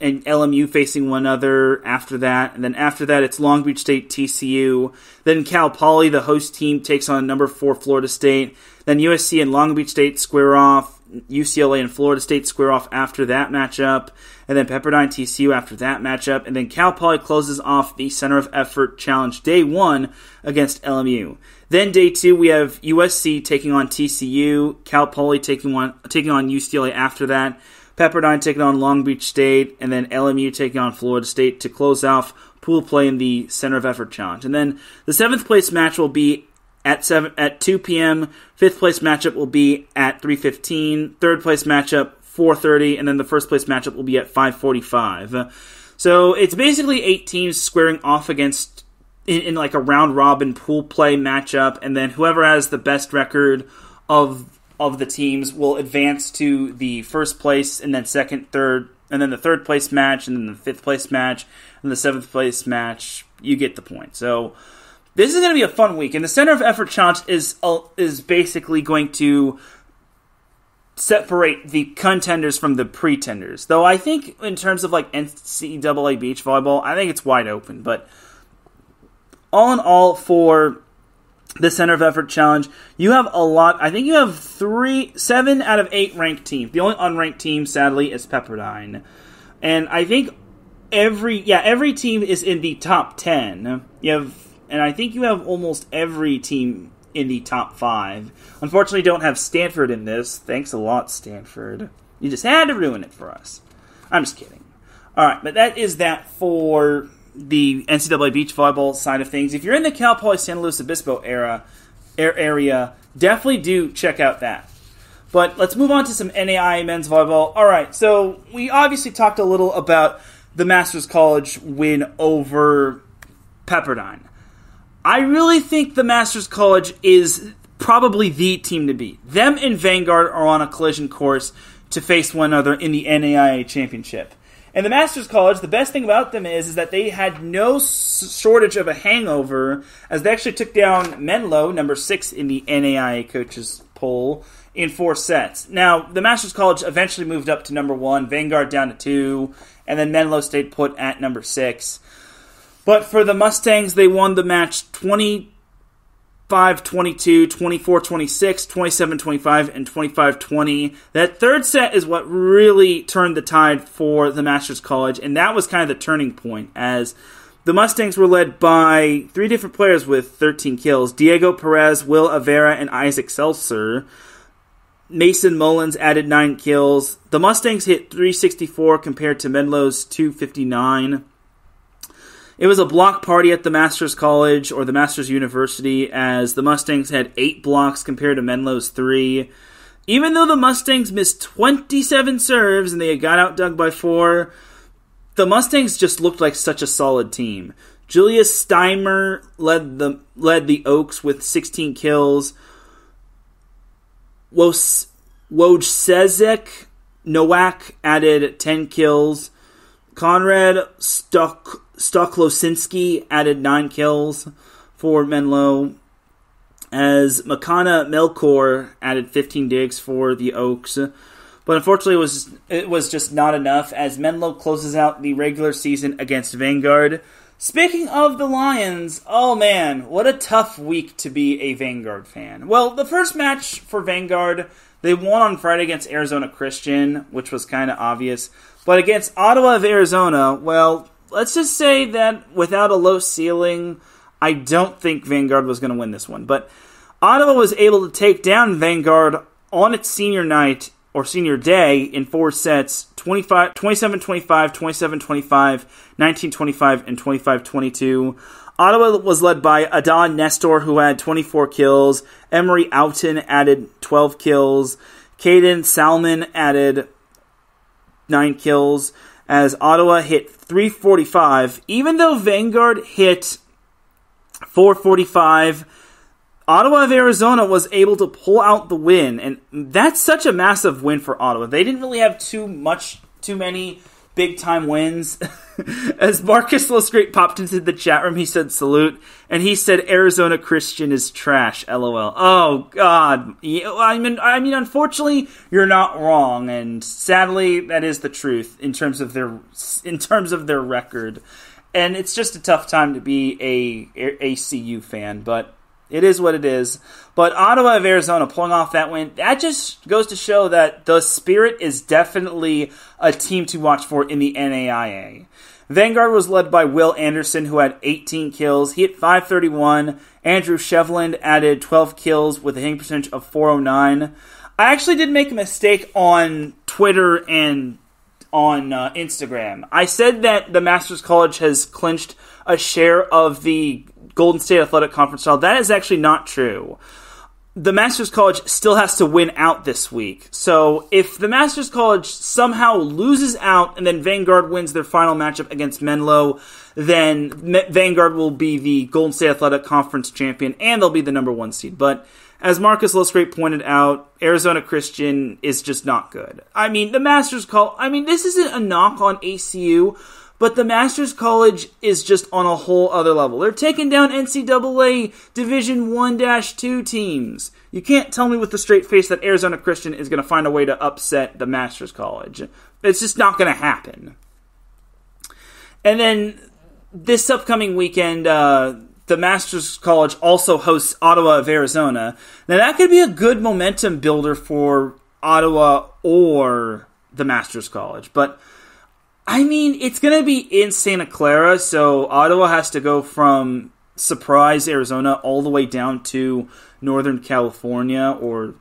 and L M U facing one another after that. And then after that, it's Long Beach State, T C U. Then Cal Poly, the host team, takes on number four Florida State. Then U S C and Long Beach State square off. U C L A and Florida State square off after that matchup. And then Pepperdine, T C U after that matchup. And then Cal Poly closes off the Center of Effort Challenge Day one against L M U. Then Day two, we have U S C taking on T C U. Cal Poly taking on, taking on U C L A after that. Pepperdine taking on Long Beach State, and then L M U taking on Florida State to close off pool play in the Center of Effort Challenge. And then the seventh place match will be at seven at two p m Fifth place matchup will be at three fifteen. Third place matchup four thirty, and then the first place matchup will be at five forty-five. So it's basically eight teams squaring off against in, in like a round robin pool play matchup, and then whoever has the best record of of the teams will advance to the first place, and then second, third, and then the third place match, and then the fifth place match, and the seventh place match. You get the point. So this is going to be a fun week, and the Center of Effort Challenge is uh, is basically going to separate the contenders from the pretenders. Though I think in terms of like N C double A beach volleyball, I think it's wide open. But all in all, for the Center of Effort Challenge, you have a lot. I think you have three, seven out of eight ranked teams. The only unranked team, sadly, is Pepperdine. And I think every, yeah, every team is in the top ten. You have, and I think you have almost every team in the top five. Unfortunately, don't have Stanford in this. Thanks a lot, Stanford. You just had to ruin it for us. I'm just kidding. All right, but that is that for the N C double A beach volleyball side of things. If you're in the Cal Poly San Luis Obispo era, air area, definitely do check out that. But let's move on to some N A I A men's volleyball. All right, so we obviously talked a little about the Masters College win over Pepperdine. I really think the Masters College is probably the team to beat. Them and Vanguard are on a collision course to face one another in the N A I A championship. And the Masters College, the best thing about them is, is that they had no shortage of a hangover, as they actually took down Menlo, number six in the N A I A coaches poll, in four sets. Now, the Masters College eventually moved up to number one, Vanguard down to two, and then Menlo stayed put at number six. But for the Mustangs, they won the match twenty-five twenty-two, twenty-four twenty-six, twenty-seven twenty-five, and twenty-five twenty. That third set is what really turned the tide for the Masters College, and that was kind of the turning point, as the Mustangs were led by three different players with thirteen kills: Diego Perez, Will Avera, and Isaac Seltzer. Mason Mullins added nine kills. The Mustangs hit three sixty-four compared to Menlo's two fifty-nine. It was a block party at the Masters College, or the Masters University, as the Mustangs had eight blocks compared to Menlo's three. Even though the Mustangs missed twenty-seven serves and they had got outdug by four, the Mustangs just looked like such a solid team. Julius Steimer led the led the Oaks with sixteen kills. Woj Sezek Nowak added ten kills. Conrad Stuck. Stoklosinski added nine kills for Menlo, as Makana Melkor added fifteen digs for the Oaks. But unfortunately, it was, it was just not enough, as Menlo closes out the regular season against Vanguard. Speaking of the Lions, oh man, what a tough week to be a Vanguard fan. Well, the first match for Vanguard, they won on Friday against Arizona Christian, which was kind of obvious. But against Ottawa of Arizona, well, let's just say that without a low ceiling, I don't think Vanguard was going to win this one. But Ottawa was able to take down Vanguard on its senior night, or senior day, in four sets, twenty-five, twenty-seven twenty-five, twenty-seven twenty-five, nineteen twenty-five, and twenty-five twenty-two. Ottawa was led by Adon Nestor, who had twenty-four kills. Emery Outen added twelve kills. Caden Salmon added nine kills, as Ottawa hit three forty-five. Even though Vanguard hit four forty-five, Ottawa of Arizona was able to pull out the win, and that's such a massive win for Ottawa. They didn't really have too much, too many big-time wins. As Marcus Lestreet popped into the chat room, he said salute, and he said Arizona Christian is trash, lol. Oh, God. I mean, I mean, unfortunately, you're not wrong, and sadly, that is the truth in terms of their in terms of their record. And it's just a tough time to be a A C U fan, but it is what it is. But Ottawa of Arizona pulling off that win, that just goes to show that the Spirit is definitely a team to watch for in the N A I A. Vanguard was led by Will Anderson, who had eighteen kills. He hit five thirty-one. Andrew Shevland added twelve kills with a hitting percentage of four oh nine. I actually did make a mistake on Twitter and on uh, Instagram. I said that the Masters College has clinched a share of the Golden State Athletic Conference title. That is actually not true. The Masters College still has to win out this week. So if the Masters College somehow loses out and then Vanguard wins their final matchup against Menlo, then Vanguard will be the Golden State Athletic Conference champion, and they'll be the number one seed. But as Marcus Lestreet pointed out, Arizona Christian is just not good. I mean, the Masters College, I mean, this isn't a knock on A C U, but the Masters College is just on a whole other level. They're taking down N C double A Division one dash two teams. You can't tell me with a straight face that Arizona Christian is going to find a way to upset the Masters College. It's just not going to happen. And then this upcoming weekend, uh, the Masters College also hosts Ottawa of Arizona. Now that could be a good momentum builder for Ottawa or the Masters College, but I mean, it's going to be in Santa Clara, so Ottawa has to go from surprise Arizona all the way down to Northern California or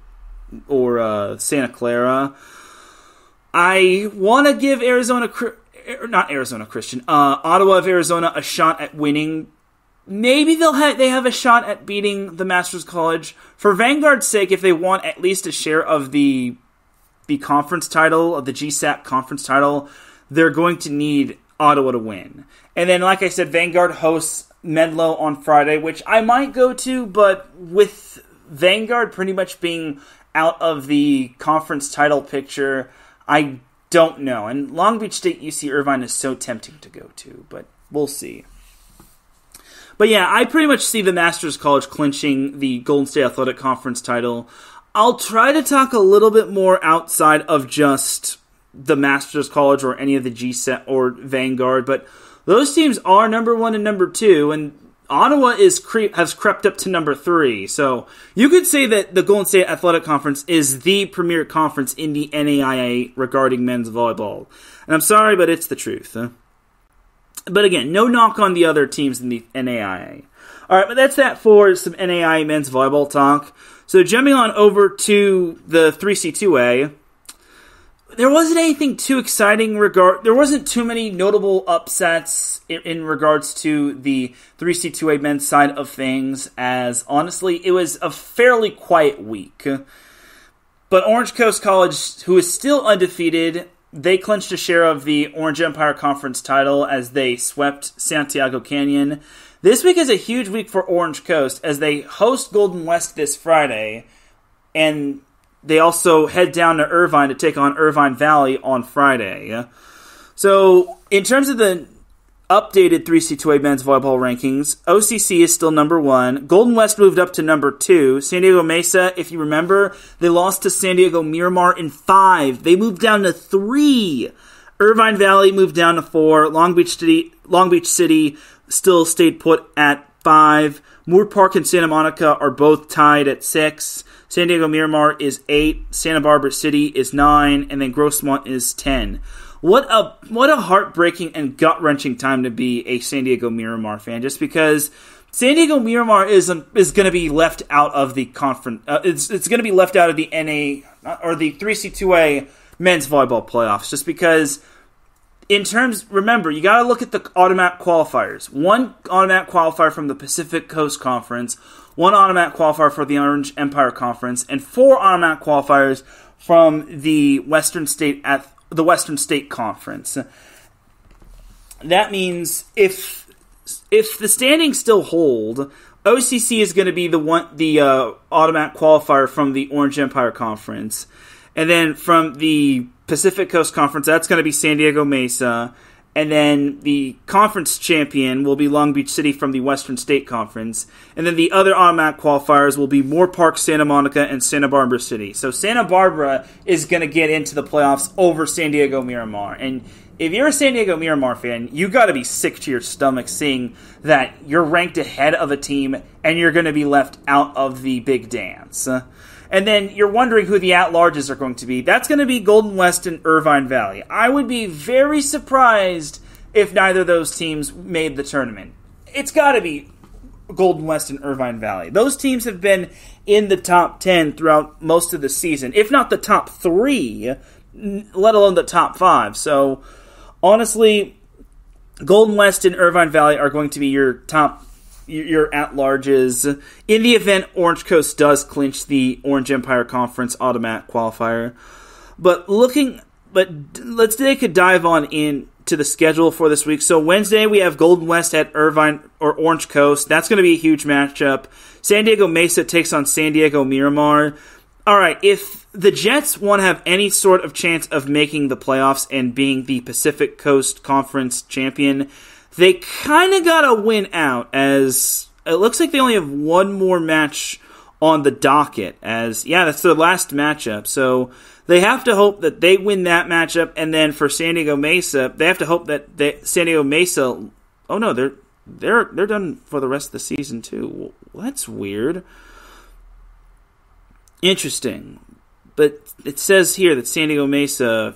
or uh, Santa Clara. I want to give Arizona, not Arizona Christian, uh, Ottawa of Arizona a shot at winning. Maybe they'll have, they have a shot at beating the Masters College. For Vanguard's sake, if they want at least a share of the the conference title, of the G S A C conference title, they're going to need Ottawa to win. And then, like I said, Vanguard hosts Menlo on Friday, which I might go to, but with Vanguard pretty much being out of the conference title picture, I don't know. And Long Beach State U C Irvine is so tempting to go to, but we'll see. But yeah, I pretty much see the Masters College clinching the Golden State Athletic Conference title. I'll try to talk a little bit more outside of just the Masters College or any of the G S E T or Vanguard, but those teams are number one and number two, and Ottawa is cre- has crept up to number three. So you could say that the Golden State Athletic Conference is the premier conference in the N A I A regarding men's volleyball. And I'm sorry, but it's the truth. Huh? But again, no knock on the other teams in the N A I A. All right, but that's that for some N A I A men's volleyball talk. So jumping on over to the three C two A, there wasn't anything too exciting. Regard there wasn't too many notable upsets in, in regards to the three C two A men's side of things, as honestly it was a fairly quiet week. But Orange Coast College, who is still undefeated, they clinched a share of the Orange Empire Conference title as they swept Santiago Canyon. This week is a huge week for Orange Coast as they host Golden West this Friday, and they also head down to Irvine to take on Irvine Valley on Friday. So, in terms of the updated three C two A men's volleyball rankings, O C C is still number one. Golden West moved up to number two. San Diego Mesa, if you remember, they lost to San Diego Miramar in five. They moved down to three. Irvine Valley moved down to four. Long Beach City, Long Beach City still stayed put at five. Moore Park and Santa Monica are both tied at six. San Diego Miramar is eight, Santa Barbara City is nine, and then Grossmont is ten. What a what a heartbreaking and gut-wrenching time to be a San Diego Miramar fan, just because San Diego Miramar is um, is going to be left out of the conference. Uh, it's it's going to be left out of the N A or the three C two A men's volleyball playoffs, just because in terms, remember, you got to look at the automatic qualifiers. One automatic qualifier from the Pacific Coast Conference, one automatic qualifier for the Orange Empire Conference, and four automatic qualifiers from the Western State at the Western State Conference. That means if if the standings still hold, O C C is going to be the one the uh, automatic qualifier from the Orange Empire Conference, and then from the Pacific Coast Conference, that's going to be San Diego Mesa. And then the conference champion will be Long Beach City from the Western State Conference. And then the other automatic qualifiers will be Moore Park, Santa Monica, and Santa Barbara City. So Santa Barbara is going to get into the playoffs over San Diego Miramar. And if you're a San Diego Miramar fan, you got to be sick to your stomach seeing that you're ranked ahead of a team and you're going to be left out of the big dance. And then you're wondering who the at-larges are going to be. That's going to be Golden West and Irvine Valley. I would be very surprised if neither of those teams made the tournament. It's got to be Golden West and Irvine Valley. Those teams have been in the top ten throughout most of the season, if not the top three, let alone the top five. So, honestly, Golden West and Irvine Valley are going to be your top your at-larges in the event Orange Coast does clinch the Orange Empire Conference automatic qualifier. But looking, but let's take a dive on into the schedule for this week. So Wednesday we have Golden West at Irvine or Orange Coast. That's going to be a huge matchup. San Diego Mesa takes on San Diego Miramar. All right, if the Jets want to have any sort of chance of making the playoffs and being the Pacific Coast Conference champion, they kind of got a win out, as it looks like they only have one more match on the docket. As yeah, that's their last matchup. So they have to hope that they win that matchup, and then for San Diego Mesa, they have to hope that they, San Diego Mesa. Oh no, they're they're they're done for the rest of the season too. Well, that's weird. Interesting, but it says here that San Diego Mesa.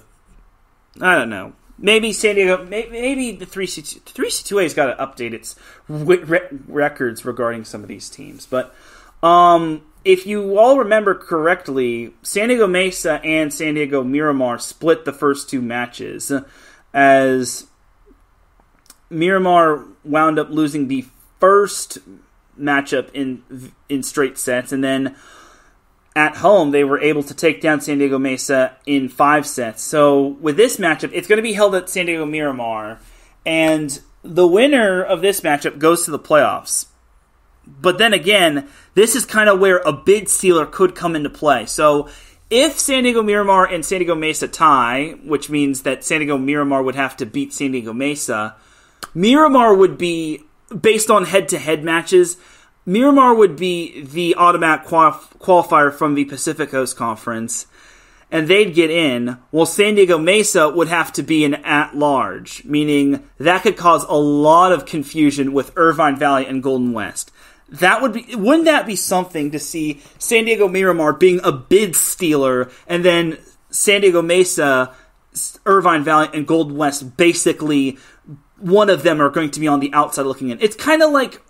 I don't know. Maybe San Diego, maybe the three sixty-two A has got to update its re- records regarding some of these teams. But um, if you all remember correctly, San Diego Mesa and San Diego Miramar split the first two matches, as Miramar wound up losing the first matchup in in straight sets, and then at home, they were able to take down San Diego Mesa in five sets. So with this matchup, it's going to be held at San Diego Miramar, and the winner of this matchup goes to the playoffs. But then again, this is kind of where a bid sealer could come into play. So if San Diego Miramar and San Diego Mesa tie, which means that San Diego Miramar would have to beat San Diego Mesa, Miramar would be, based on head-to-head matches, Miramar would be the automatic qualifier from the Pacific Coast Conference, and they'd get in, while San Diego Mesa would have to be an at-large, meaning that could cause a lot of confusion with Irvine Valley and Golden West. That would be, wouldn't that be something to see San Diego Miramar being a bid stealer, and then San Diego Mesa, Irvine Valley, and Golden West, basically one of them are going to be on the outside looking in. It's kind of like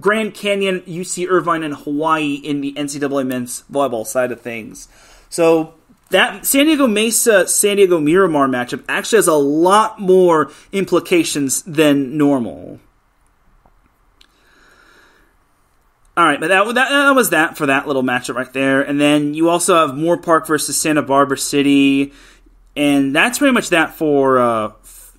Grand Canyon, U C Irvine, and Hawaii in the N C double A men's volleyball side of things. So that San Diego Mesa, San Diego Miramar matchup actually has a lot more implications than normal. All right, but that, that, that was that for that little matchup right there. And then you also have Moore Park versus Santa Barbara City, and that's pretty much that for uh,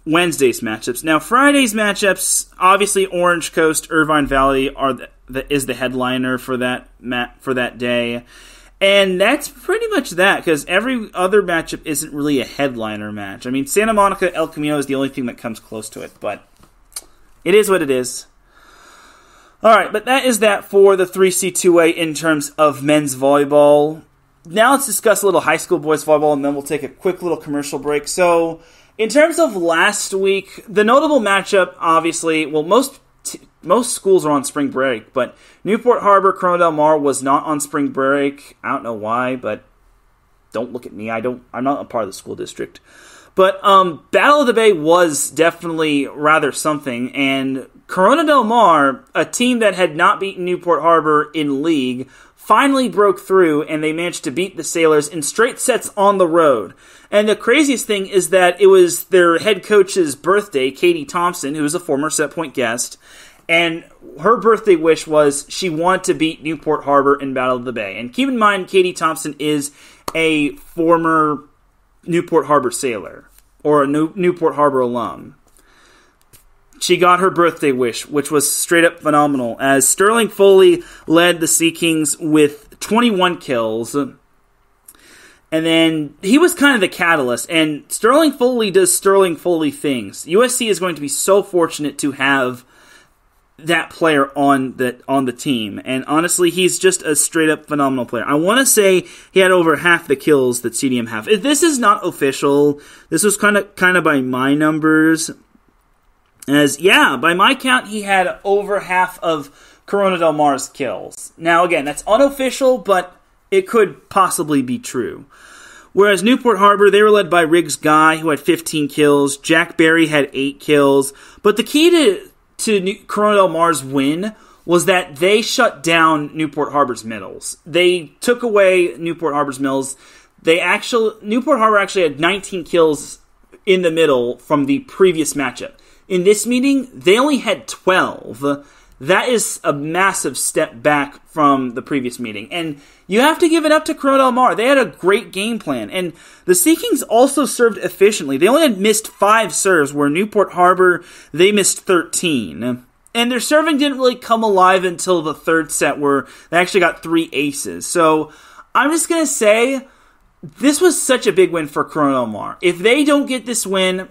Wednesday's matchups. Now, Friday's matchups, obviously Orange Coast, Irvine Valley are the, the, is the headliner for that mat, for that day. And that's pretty much that, because every other matchup isn't really a headliner match. I mean, Santa Monica, El Camino is the only thing that comes close to it, but it is what it is. All right, but that is that for the three C two A in terms of men's volleyball. Now let's discuss a little high school boys volleyball, and then we'll take a quick little commercial break. So in terms of last week, the notable matchup, obviously, well, most t- most schools are on spring break, but Newport Harbor, Corona Del Mar was not on spring break. I don't know why, but don't look at me. I don't. I'm not a part of the school district. But um, Battle of the Bay was definitely rather something, and Corona Del Mar, a team that had not beaten Newport Harbor in league, finally broke through, and they managed to beat the Sailors in straight sets on the road. And the craziest thing is that it was their head coach's birthday, Katie Thompson, who is a former Set Point guest, and her birthday wish was she wanted to beat Newport Harbor in Battle of the Bay. And keep in mind, Katie Thompson is a former Newport Harbor Sailor, or a New- Newport Harbor alum. She got her birthday wish, which was straight up phenomenal, as Sterling Foley led the Sea Kings with twenty-one kills. And then he was kind of the catalyst, and Sterling Foley does Sterling Foley things. U S C is going to be so fortunate to have that player on the, on the team, and honestly, he's just a straight up phenomenal player. I want to say he had over half the kills that C D M have. This is not official. This was kind of kind of by my numbers. As, yeah, by my count, he had over half of Corona Del Mar's kills. Now, again, that's unofficial, but it could possibly be true. Whereas Newport Harbor, they were led by Riggs Guy, who had fifteen kills. Jack Berry had eight kills. But the key to, to New- Corona Del Mar's win was that they shut down Newport Harbor's middles. They took away Newport Harbor's middles. They actually, Newport Harbor actually had nineteen kills in the middle from the previous matchup. In this meeting, they only had twelve. That is a massive step back from the previous meeting. And you have to give it up to Corona Del Mar. They had a great game plan. And the Sea Kings also served efficiently. They only had missed five serves, where Newport Harbor, they missed thirteen. And their serving didn't really come alive until the third set, where they actually got three aces. So I'm just going to say, this was such a big win for Corona Del Mar. If they don't get this win,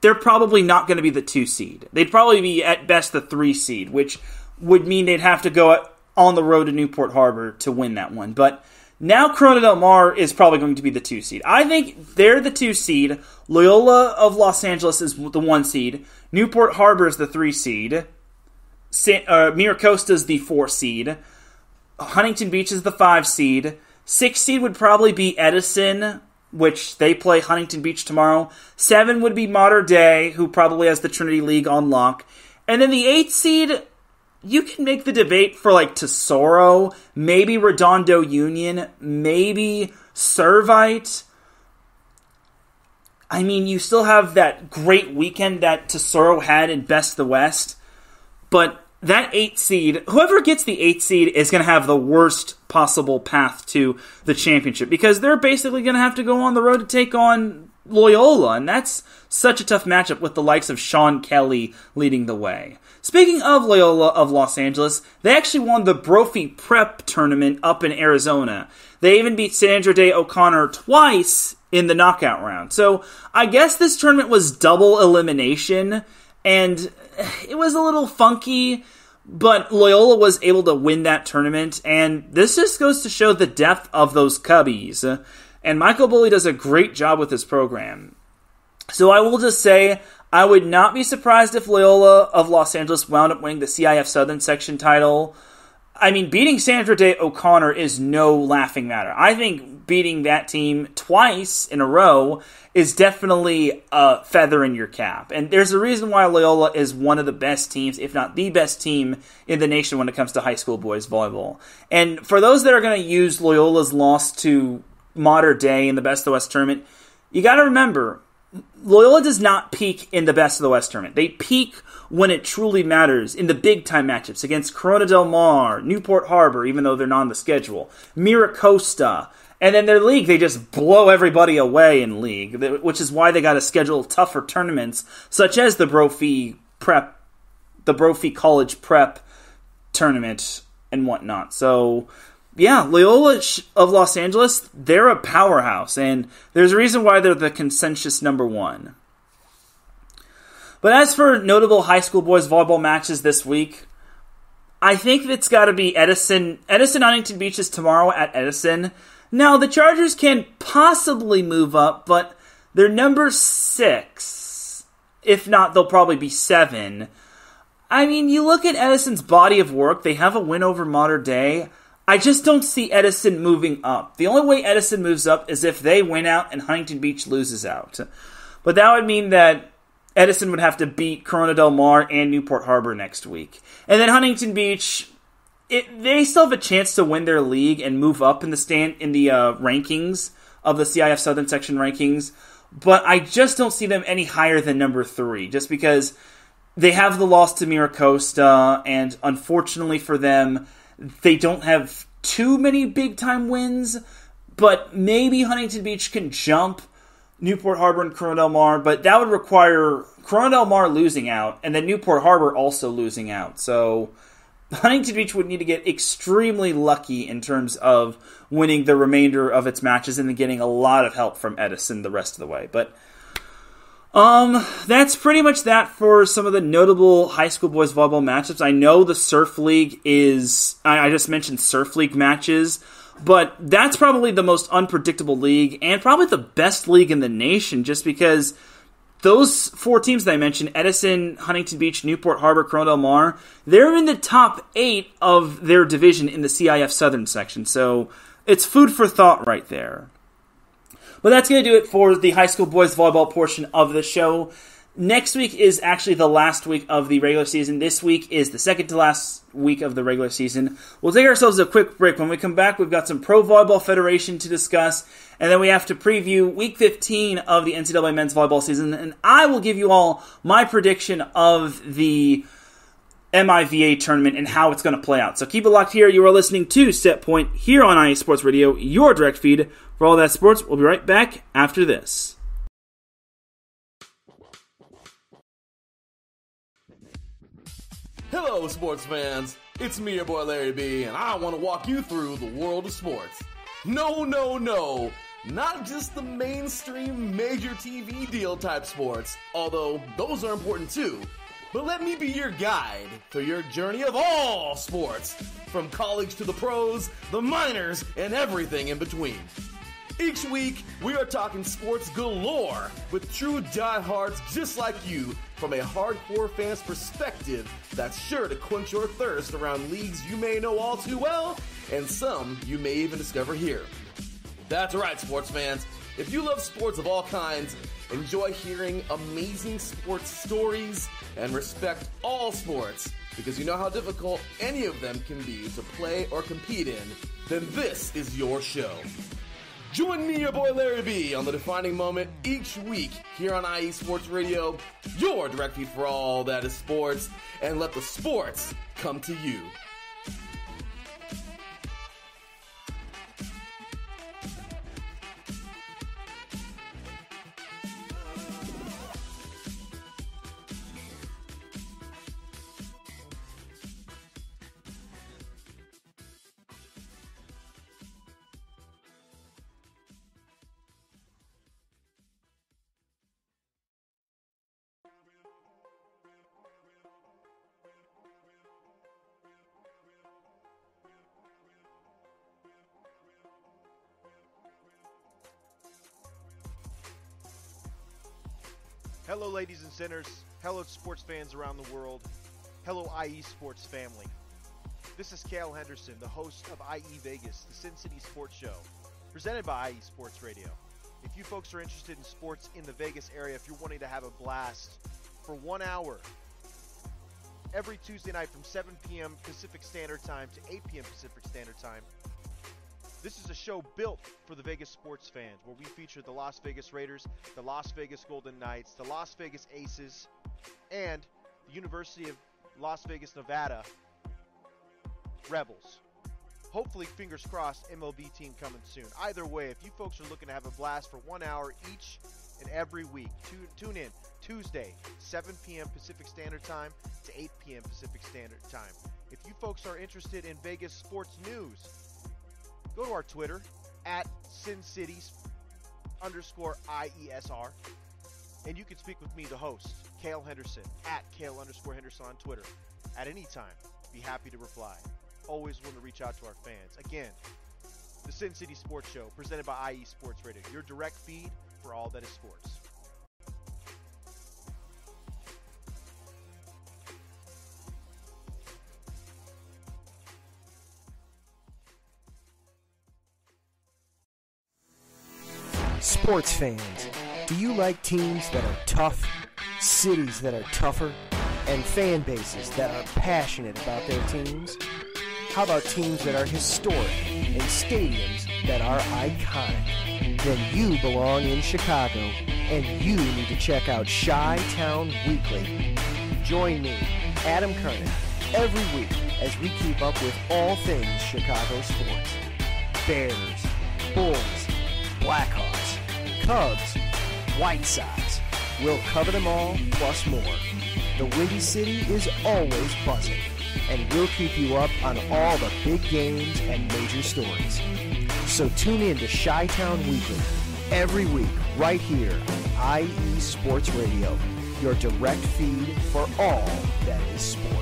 they're probably not going to be the two seed. They'd probably be at best the three seed, which would mean they'd have to go on the road to Newport Harbor to win that one. But now Corona Del Mar is probably going to be the two seed. I think they're the two seed. Loyola of Los Angeles is the one seed. Newport Harbor is the three seed. San, uh, Miracosta is the four seed. Huntington Beach is the five seed. Six seed would probably be Edison, which they play Huntington Beach tomorrow. Seven would be Mater Dei, who probably has the Trinity League on lock. And then the eighth seed, you can make the debate for, like, Tesoro, maybe Redondo Union, maybe Servite. I mean, you still have that great weekend that Tesoro had in Best the West, but that eight seed, whoever gets the eight seed is going to have the worst possible path to the championship, because they're basically going to have to go on the road to take on Loyola, and that's such a tough matchup with the likes of Sean Kelly leading the way. Speaking of Loyola of Los Angeles, they actually won the Brophy Prep tournament up in Arizona. They even beat San Andrew Day O'Connor twice in the knockout round. So I guess this tournament was double elimination, and it was a little funky, but Loyola was able to win that tournament, and this just goes to show the depth of those Cubbies. And Michael Bully does a great job with this program. So I will just say, I would not be surprised if Loyola of Los Angeles wound up winning the C I F Southern Section title. I mean, beating San Andrew Day O'Connor is no laughing matter. I think beating that team twice in a row is definitely a feather in your cap. And there's a reason why Loyola is one of the best teams, if not the best team in the nation when it comes to high school boys volleyball. And for those that are going to use Loyola's loss to Mater Dei in the Best of the West tournament, you got to remember, Loyola does not peak in the Best of the West tournament. They peak when it truly matters in the big-time matchups against Corona Del Mar, Newport Harbor, even though they're not on the schedule, Miracosta, and then their league, they just blow everybody away in league, which is why they got to schedule tougher tournaments, such as the Brophy Prep, the Brophy College Prep tournament and whatnot. So yeah, Loyola of Los Angeles, they're a powerhouse, and there's a reason why they're the consensus number one. But as for notable high school boys volleyball matches this week, I think it's got to be Edison. Edison Huntington Beach is tomorrow at Edison. Now, the Chargers can possibly move up, but they're number six. If not, they'll probably be seven. I mean, you look at Edison's body of work, they have a win over Mater Dei. I just don't see Edison moving up. The only way Edison moves up is if they win out and Huntington Beach loses out. But that would mean that Edison would have to beat Corona Del Mar and Newport Harbor next week. And then Huntington Beach, it, they still have a chance to win their league and move up in the stand in the uh, rankings of the C I F Southern Section rankings. But I just don't see them any higher than number three, just because they have the loss to Miracosta, and unfortunately for them, they don't have too many big-time wins, but maybe Huntington Beach can jump Newport Harbor and Corona Del Mar, but that would require Corona Del Mar losing out, and then Newport Harbor also losing out. So Huntington Beach would need to get extremely lucky in terms of winning the remainder of its matches and then getting a lot of help from Edison the rest of the way. But Um, that's pretty much that for some of the notable high school boys volleyball matchups. I know the Surf League is, I, I just mentioned Surf League matches, but that's probably the most unpredictable league and probably the best league in the nation, just because those four teams that I mentioned, Edison, Huntington Beach, Newport Harbor, Corona Del Mar, they're in the top eight of their division in the C I F Southern section. So it's food for thought right there. But that's going to do it for the high school boys volleyball portion of the show. Next week is actually the last week of the regular season. This week is the second to last week of the regular season. We'll take ourselves a quick break. When we come back, we've got some Pro Volleyball Federation to discuss, and then we have to preview Week fifteen of the N C double A men's volleyball season, and I will give you all my prediction of the M I V A tournament and how it's going to play out. So keep it locked here. You are listening to Set Point here on I E Sports Radio, your direct feed for all that sports. We'll be right back after this. Hello, sports fans. It's me, your boy Larry B, and I want to walk you through the world of sports. No, no, no. Not just the mainstream major T V deal type sports, although those are important too. But let me be your guide through your journey of all sports, from college to the pros, the minors, and everything in between. Each week, we are talking sports galore with true diehards just like you, from a hardcore fan's perspective that's sure to quench your thirst around leagues you may know all too well, and some you may even discover here. That's right, sports fans. If you love sports of all kinds, enjoy hearing amazing sports stories and respect all sports because you know how difficult any of them can be to play or compete in, then this is your show. Join me, your boy Larry B, on The Defining Moment each week here on I E Sports Radio, your direct feed for all that is sports, and let the sports come to you. Hello, ladies and sinners. Hello, sports fans around the world. Hello, I E Sports family. This is Cal Henderson, the host of I E Vegas, the Sin City Sports Show, presented by I E Sports Radio. If you folks are interested in sports in the Vegas area, if you're wanting to have a blast for one hour every Tuesday night from seven p.m. Pacific Standard Time to eight p.m. Pacific Standard Time, this is a show built for the Vegas sports fans where we feature the Las Vegas Raiders, the Las Vegas Golden Knights, the Las Vegas Aces, and the University of Las Vegas, Nevada Rebels. Hopefully, fingers crossed, M L B team coming soon. Either way, if you folks are looking to have a blast for one hour each and every week, tune in Tuesday, seven p.m. Pacific Standard Time to eight p.m. Pacific Standard Time. If you folks are interested in Vegas sports news, go to our Twitter, at SinCities underscore IESR, and you can speak with me, the host, Cale Henderson, at Cale underscore Henderson on Twitter. At any time, be happy to reply. Always want to reach out to our fans. Again, the Sin City Sports Show, presented by I E Sports Radio, your direct feed for all that is sports. Sports fans, do you like teams that are tough, cities that are tougher, and fan bases that are passionate about their teams? How about teams that are historic and stadiums that are iconic? Then you belong in Chicago, and you need to check out Chi-Town Weekly. Join me, Adam Kernan, every week as we keep up with all things Chicago sports. Bears, Bulls, Blackhawks, Cubs, White Sox. We'll cover them all, plus more. The Windy City is always buzzing, and we'll keep you up on all the big games and major stories. So tune in to Chi-Town Weekly every week right here on I E Sports Radio, your direct feed for all that is sports.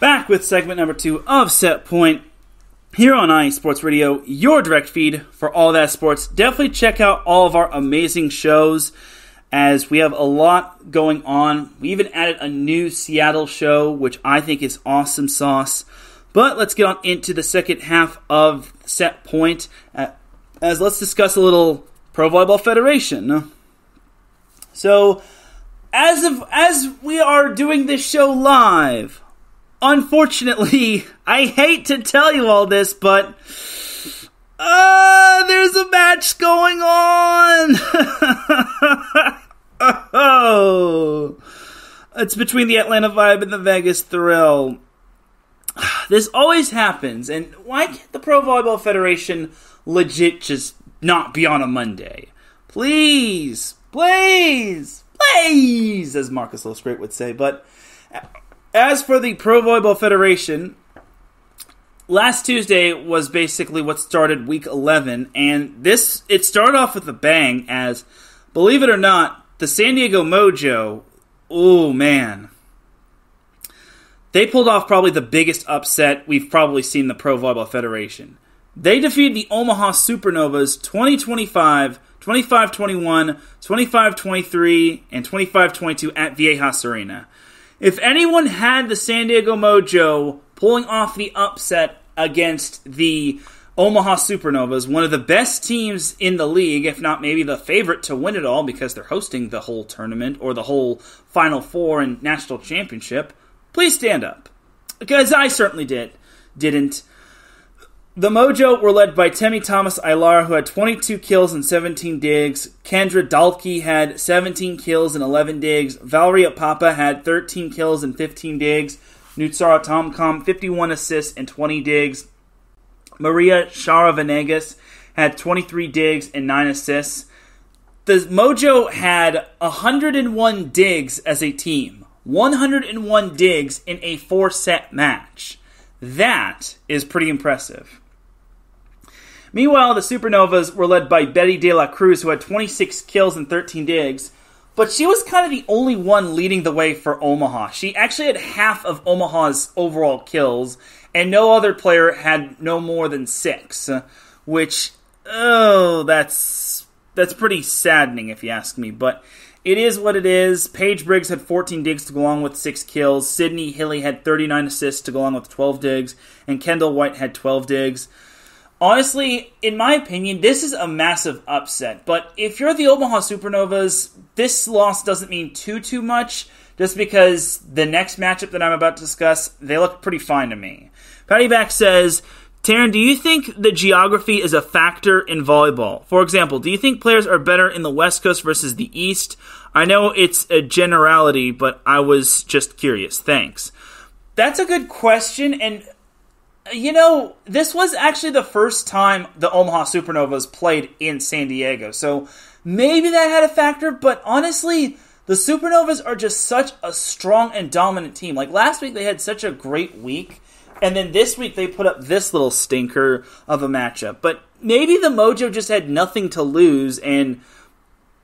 Back with segment number two of Set Point here on I E Sports Radio, your direct feed for all that sports. Definitely check out all of our amazing shows as we have a lot going on. We even added a new Seattle show, which I think is awesome sauce. But let's get on into the second half of Set Point uh, as let's discuss a little Pro Volleyball Federation. So as of as we are doing this show live, unfortunately, I hate to tell you all this, but uh, there's a match going on! Oh, it's between the Atlanta Vibe and the Vegas Thrill. This always happens, and why can't the Pro Volleyball Federation legit just not be on a Monday? Please, please, please, as Marcus Lilsgreat would say, but as for the Pro Volleyball Federation, last Tuesday was basically what started Week eleven, and this it started off with a bang as, believe it or not, the San Diego Mojo, oh man, they pulled off probably the biggest upset we've probably seen the Pro Volleyball Federation. They defeated the Omaha Supernovas twenty twenty-five, twenty-five twenty-one, twenty-five twenty-three, and twenty-five twenty-two at Viejas Arena. If anyone had the San Diego Mojo pulling off the upset against the Omaha Supernovas, one of the best teams in the league, if not maybe the favorite to win it all because they're hosting the whole tournament or the whole Final Four and National Championship, please stand up. Because I certainly did. Didn't. The Mojo were led by Temi Thomas-Ilar, who had twenty-two kills and seventeen digs. Kendra Dahlke had seventeen kills and eleven digs. Valeria Papa had thirteen kills and fifteen digs. Nutsara Tomcom, fifty-one assists and twenty digs. Maria Shara-Venegas had twenty-three digs and nine assists. The Mojo had one hundred one digs as a team. one hundred one digs in a four-set match. That is pretty impressive. Meanwhile, the Supernovas were led by Betty De La Cruz, who had twenty-six kills and thirteen digs. But she was kind of the only one leading the way for Omaha. She actually had half of Omaha's overall kills, and no other player had no more than six. Which, oh, that's that's pretty saddening if you ask me, but it is what it is. Paige Briggs had fourteen digs to go along with six kills. Sydney Hilly had thirty-nine assists to go along with twelve digs, and Kendall White had twelve digs. Honestly, in my opinion, this is a massive upset, but if you're the Omaha Supernovas, this loss doesn't mean too, too much, just because the next matchup that I'm about to discuss, they look pretty fine to me. Patty Back says, Teran, do you think that geography is a factor in volleyball? For example, do you think players are better in the West Coast versus the East? I know it's a generality, but I was just curious. Thanks. That's a good question, and you know, this was actually the first time the Omaha Supernovas played in San Diego, so maybe that had a factor, but honestly, the Supernovas are just such a strong and dominant team. Like, last week they had such a great week, and then this week they put up this little stinker of a matchup. But maybe the Mojo just had nothing to lose, and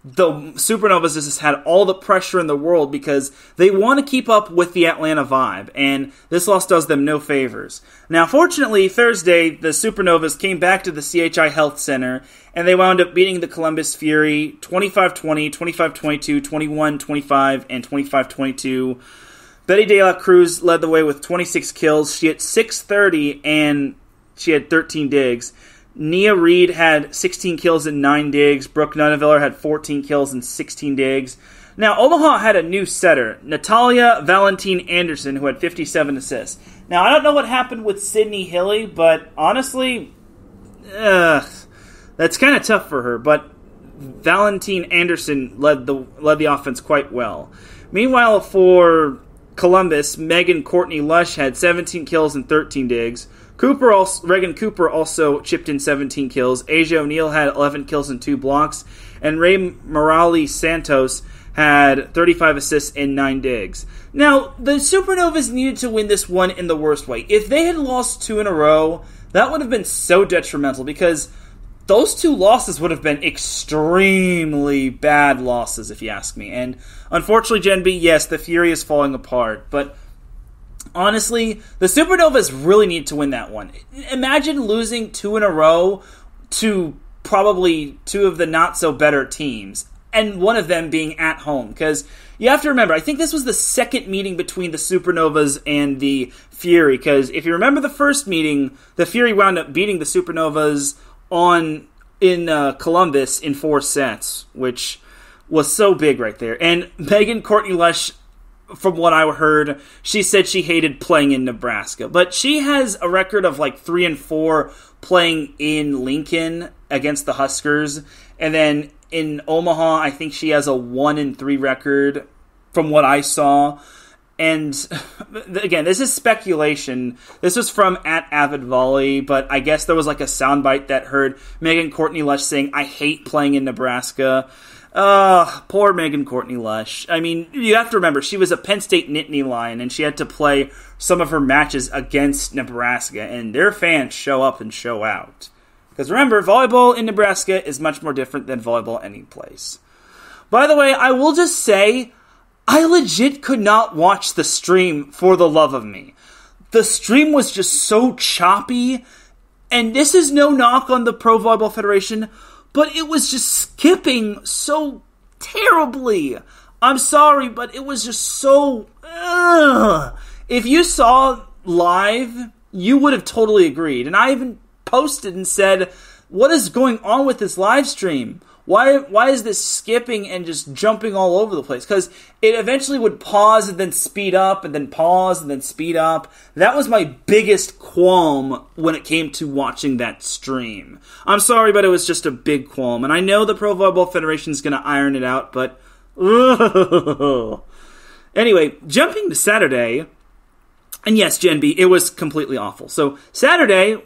the Supernovas just had all the pressure in the world because they want to keep up with the Atlanta vibe, and this loss does them no favors. Now, fortunately, Thursday, the Supernovas came back to the C H I Health Center, and they wound up beating the Columbus Fury twenty-five twenty, twenty-five twenty-two, twenty-one twenty-five, and twenty-five twenty-two. Betty De La Cruz led the way with twenty-six kills. She had six thirty, and she had thirteen digs. Nia Reed had sixteen kills and nine digs. Brooke Nunneveller had fourteen kills and sixteen digs. Now, Omaha had a new setter, Natalia Valentine Anderson, who had fifty-seven assists. Now, I don't know what happened with Sydney Hilly, but honestly, ugh, that's kind of tough for her. But Valentine Anderson led the led the offense quite well. Meanwhile, for Columbus, Megan Courtney Lush had seventeen kills and thirteen digs. Cooper also, Reagan Cooper also chipped in seventeen kills. Asia O'Neill had eleven kills and two blocks. And Ray Morales Santos had thirty-five assists and nine digs. Now, the Supernovas needed to win this one in the worst way. If they had lost two in a row, that would have been so detrimental because those two losses would have been extremely bad losses, if you ask me. And unfortunately, Gen B, yes, the Fury is falling apart, but honestly, the Supernovas really need to win that one. Imagine losing two in a row to probably two of the not-so-better teams, and one of them being at home. Because you have to remember, I think this was the second meeting between the Supernovas and the Fury. Because if you remember the first meeting, the Fury wound up beating the Supernovas on in uh, Columbus in four sets, which was so big right there. And Megan Courtney Lush, from what I heard, she said she hated playing in Nebraska. But she has a record of like three and four playing in Lincoln against the Huskers. And then in Omaha, I think she has a one and three record from what I saw. And again, this is speculation. This was from at Avid Volley, but I guess there was like a soundbite that heard Megan Courtney Lush saying, "I hate playing in Nebraska." Ugh, poor Megan Courtney Lush. I mean, you have to remember, she was a Penn State Nittany Lion, and she had to play some of her matches against Nebraska, and their fans show up and show out. Because remember, volleyball in Nebraska is much more different than volleyball any place. By the way, I will just say, I legit could not watch the stream for the love of me. The stream was just so choppy, and this is no knock on the Pro Volleyball Federation, but it was just skipping so terribly. I'm sorry, but it was just so... Ugh. If you saw live, you would have totally agreed. And I even posted and said, what is going on with this live stream? Why why is this skipping and just jumping all over the place? Because it eventually would pause and then speed up and then pause and then speed up. That was my biggest qualm when it came to watching that stream. I'm sorry, but it was just a big qualm. And I know the Pro Volleyball Federation is going to iron it out, but... Anyway, jumping to Saturday... And yes, Gen B, it was completely awful. So Saturday,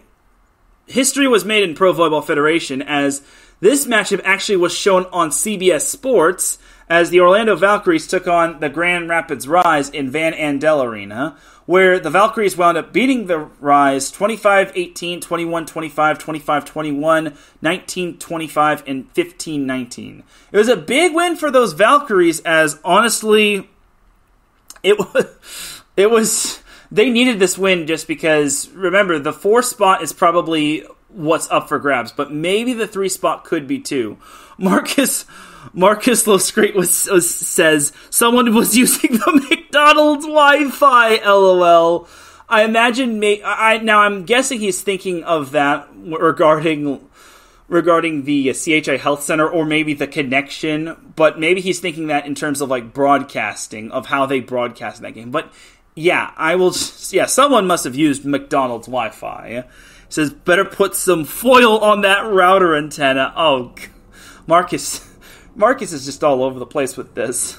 history was made in Pro Volleyball Federation as... This matchup actually was shown on C B S Sports as the Orlando Valkyries took on the Grand Rapids Rise in Van Andel Arena, where the Valkyries wound up beating the Rise twenty-five eighteen, twenty-one twenty-five, twenty-five twenty-one, nineteen twenty-five, and fifteen nineteen. It was a big win for those Valkyries as, honestly, it was... It was they needed this win just because, remember, the four spot is probably... what's up for grabs, but maybe the three spot could be two. Marcus Marcus Loscrete was, was says someone was using the McDonald's Wi-Fi. L O L. I imagine. May, I now I'm guessing he's thinking of that regarding regarding the C H I Health Center or maybe the connection, but maybe he's thinking that in terms of like broadcasting of how they broadcast that game. But yeah, I will. Yeah, someone must have used McDonald's Wi-Fi. Says, better put some foil on that router antenna. Oh, Marcus. Marcus is just all over the place with this.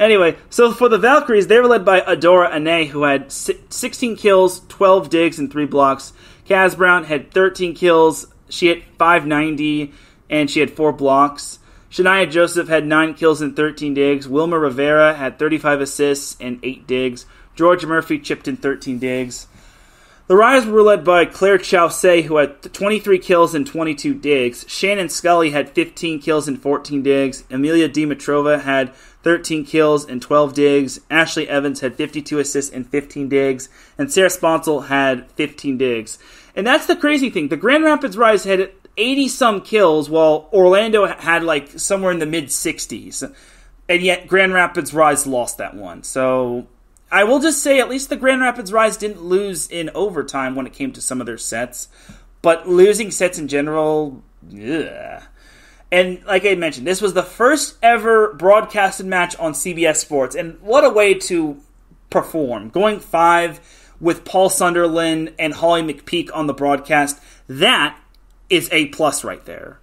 Anyway, so for the Valkyries, they were led by Adora Ane, who had sixteen kills, twelve digs, and three blocks. Kaz Brown had thirteen kills. She hit five ninety, and she had four blocks. Shania Joseph had nine kills and thirteen digs. Wilma Rivera had thirty-five assists and eight digs. George Murphy chipped in thirteen digs. The Rise were led by Claire Chaussee, who had twenty-three kills and twenty-two digs. Shannon Scully had fifteen kills and fourteen digs. Emilia Dimitrova had thirteen kills and twelve digs. Ashley Evans had fifty-two assists and fifteen digs. And Sarah Sponsel had fifteen digs. And that's the crazy thing. The Grand Rapids Rise had eighty-some kills, while Orlando had like somewhere in the mid-sixties. And yet Grand Rapids Rise lost that one. So... I will just say, at least the Grand Rapids Rise didn't lose in overtime when it came to some of their sets. But losing sets in general, ugh. And like I mentioned, this was the first ever broadcasted match on C B S Sports. And what a way to perform. Going five with Paul Sunderland and Holly McPeak on the broadcast. That is A plus right there.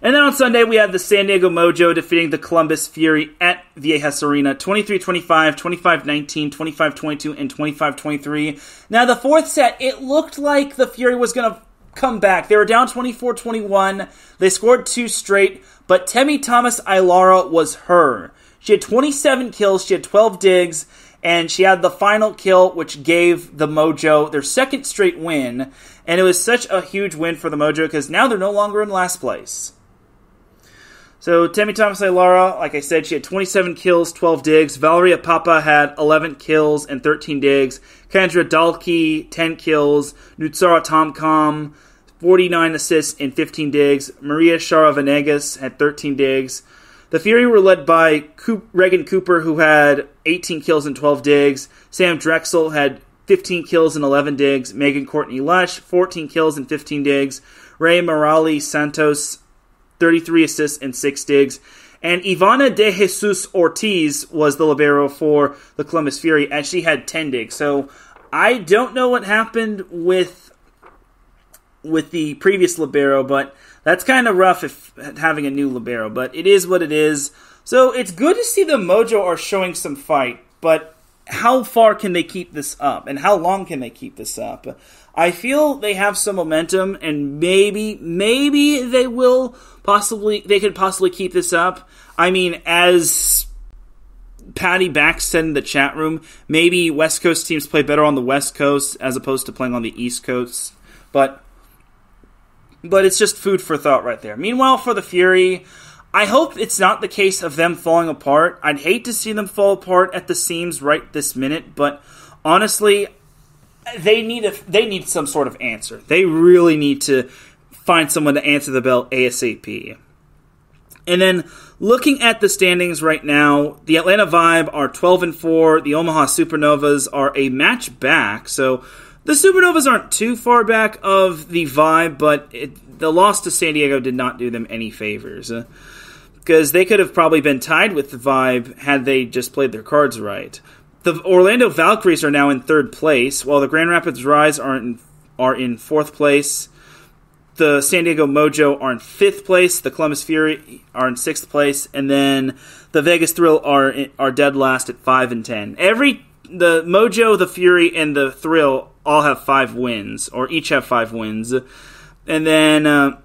And then on Sunday, we had the San Diego Mojo defeating the Columbus Fury at Viejas Arena, twenty-three twenty-five, twenty-five nineteen, twenty-five twenty-two, and twenty-five twenty-three. Now, the fourth set, it looked like the Fury was going to come back. They were down twenty-four twenty-one. They scored two straight, but Temi Thomas Ailara was her. She had twenty-seven kills, she had twelve digs, and she had the final kill, which gave the Mojo their second straight win. And it was such a huge win for the Mojo because now they're no longer in last place. So, Temi Thomas Ailara, like I said, she had twenty-seven kills, twelve digs. Valeria Papa had eleven kills and thirteen digs. Kendra Dalkey, ten kills. Nutsara Tomcom, forty-nine assists and fifteen digs. Maria Shara-Venegas had thirteen digs. The Fury were led by Coop, Reagan Cooper, who had eighteen kills and twelve digs. Sam Drexel had fifteen kills and eleven digs. Megan Courtney Lush, fourteen kills and fifteen digs. Ray Morali Santos, thirty-three assists and six digs. And Ivana De Jesus Ortiz was the libero for the Columbus Fury, and she had ten digs. So I don't know what happened with with the previous libero, but That's kind of rough if having a new libero, but it is what it is. So it's good to see the Mojo are showing some fight, but how far can they keep this up, and how long can they keep this up? I feel they have some momentum, and maybe, maybe they will possibly, they could possibly keep this up. I mean, as Patty Bax said in the chat room, maybe West Coast teams play better on the West Coast as opposed to playing on the East Coast, but but it's just food for thought right there. Meanwhile, for the Fury, I hope it's not the case of them falling apart. I'd hate to see them fall apart at the seams right this minute, but honestly, they need a, they need some sort of answer. They really need to find someone to answer the bell ASAP. And then looking at the standings right now, the Atlanta Vibe are twelve and four. The Omaha Supernovas are a match back, so the Supernovas aren't too far back of the Vibe, but it, the loss to San Diego did not do them any favors, because uh, they could have probably been tied with the Vibe had they just played their cards right. The Orlando Valkyries are now in third place, while the Grand Rapids Rise are in, are in fourth place. The San Diego Mojo are in fifth place. The Columbus Fury are in sixth place, and then the Vegas Thrill are in, are dead last at five and ten. Every the Mojo, the Fury, and the Thrill all have five wins, or each have five wins. And then, uh,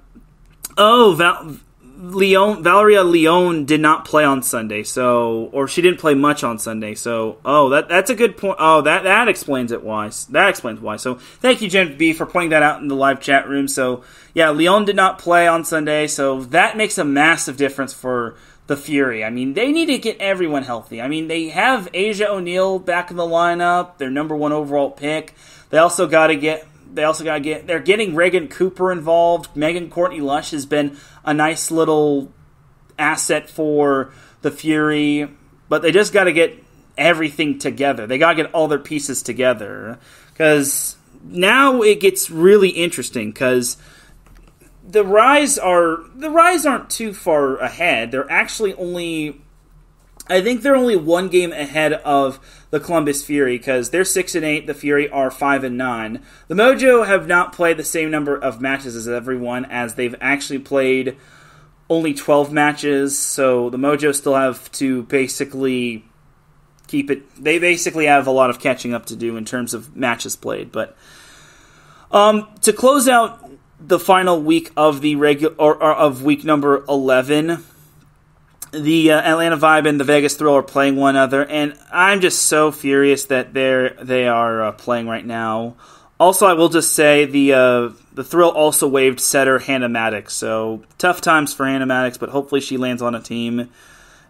oh, Val- Leon, Valeria Leon did not play on Sunday, so, or she didn't play much on Sunday, so, oh, that that's a good point. Oh, that, that explains it why. That explains why. So, thank you, Jen B, for pointing that out in the live chat room. So, yeah, Leon did not play on Sunday, so that makes a massive difference for the Fury. I mean, they need to get everyone healthy. I mean, they have Asia O'Neal back in the lineup, their number one overall pick. They also got to get, they also got to get, they're getting Reagan Cooper involved. Megan Courtney Lush has been a nice little asset for the Fury, but they just got to get everything together. They got to get all their pieces together, because now it gets really interesting, because the Rise are, the Rise aren't too far ahead. They're actually only, I think they're only one game ahead of the Columbus Fury, because they're six and eight, the Fury are five and nine. The Mojo have not played the same number of matches as everyone, as they've actually played only twelve matches, so the Mojo still have to basically keep it, they basically have a lot of catching up to do in terms of matches played. But um, to close out the final week of the regular, or, or of week number eleven, the uh, Atlanta Vibe and the Vegas Thrill are playing one another, and I'm just so furious that they're they are uh, playing right now. Also, I will just say the uh, the Thrill also waived setter Hannah Maddox, so tough times for Hannah Maddox, but hopefully she lands on a team.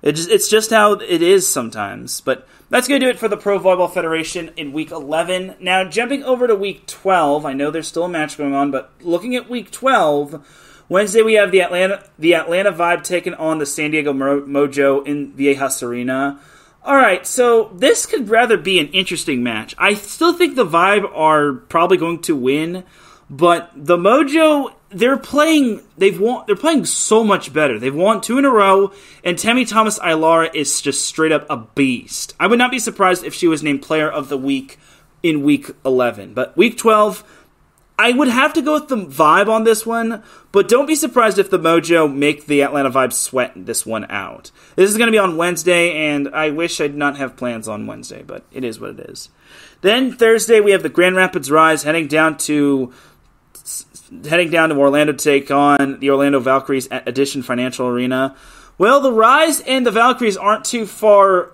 It just, it's just how it is sometimes. But that's going to do it for the Pro Volleyball Federation in Week eleven. Now, jumping over to Week twelve, I know there's still a match going on, but looking at Week twelve, Wednesday we have the Atlanta the Atlanta Vibe taking on the San Diego Mojo in Viejas Arena. All right, so this could rather be an interesting match. I still think the Vibe are probably going to win, but the Mojo, they're playing. They've won, they're playing so much better. They've won two in a row, and Tammy Thomas Ailara is just straight up a beast. I would not be surprised if she was named Player of the Week in Week eleven, but Week twelve, I would have to go with the Vibe on this one. But don't be surprised if the Mojo make the Atlanta Vibe sweat this one out. This is going to be on Wednesday, and I wish I did not have plans on Wednesday, but it is what it is. Then Thursday we have the Grand Rapids Rise heading down to. heading down to Orlando to take on the Orlando Valkyries at Edition Financial Arena. Well, the Rise and the Valkyries aren't too far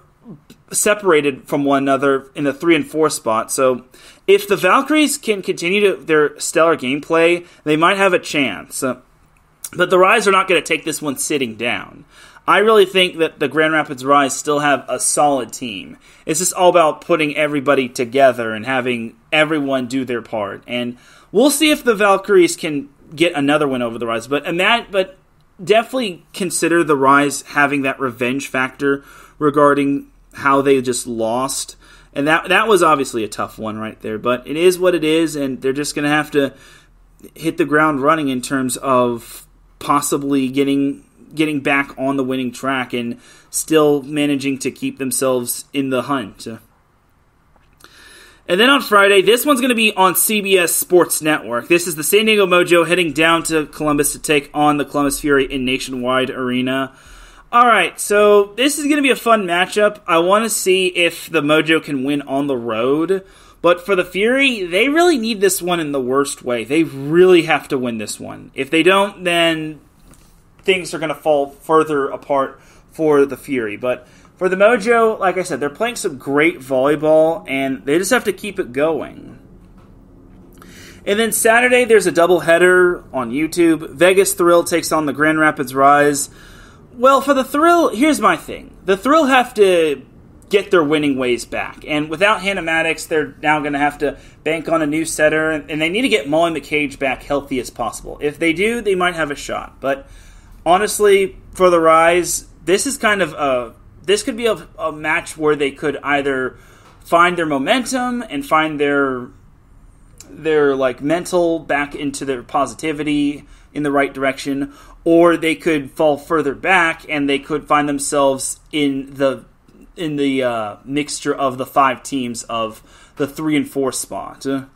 separated from one another in the three and four spot, so if the Valkyries can continue to their stellar gameplay, they might have a chance. But the Rise are not going to take this one sitting down. I really think that the Grand Rapids Rise still have a solid team. It's just all about putting everybody together and having everyone do their part, and we'll see if the Valkyries can get another win over the Rise, but and that, but definitely consider the Rise having that revenge factor regarding how they just lost, and that that was obviously a tough one right there. But it is what it is, and they're just going to have to hit the ground running in terms of possibly getting getting back on the winning track and still managing to keep themselves in the hunt. And then on Friday, this one's going to be on C B S Sports Network. This is the San Diego Mojo heading down to Columbus to take on the Columbus Fury in Nationwide Arena. All right, so this is going to be a fun matchup. I want to see if the Mojo can win on the road. But for the Fury, they really need this one in the worst way. They really have to win this one. If they don't, then things are going to fall further apart for the Fury. But for the Mojo, like I said, they're playing some great volleyball, and they just have to keep it going. And then Saturday, there's a doubleheader on YouTube. Vegas Thrill takes on the Grand Rapids Rise. Well, for the Thrill, here's my thing. The Thrill have to get their winning ways back. And without Hannah Maddox, they're now going to have to bank on a new setter, and they need to get Molly McCage back healthy as possible. If they do, they might have a shot. But honestly, for the Rise, this is kind of a... This could be a, a match where they could either find their momentum and find their their like mental back into their positivity in the right direction, or they could fall further back and they could find themselves in the in the uh, mixture of the five teams of the three and four spot. And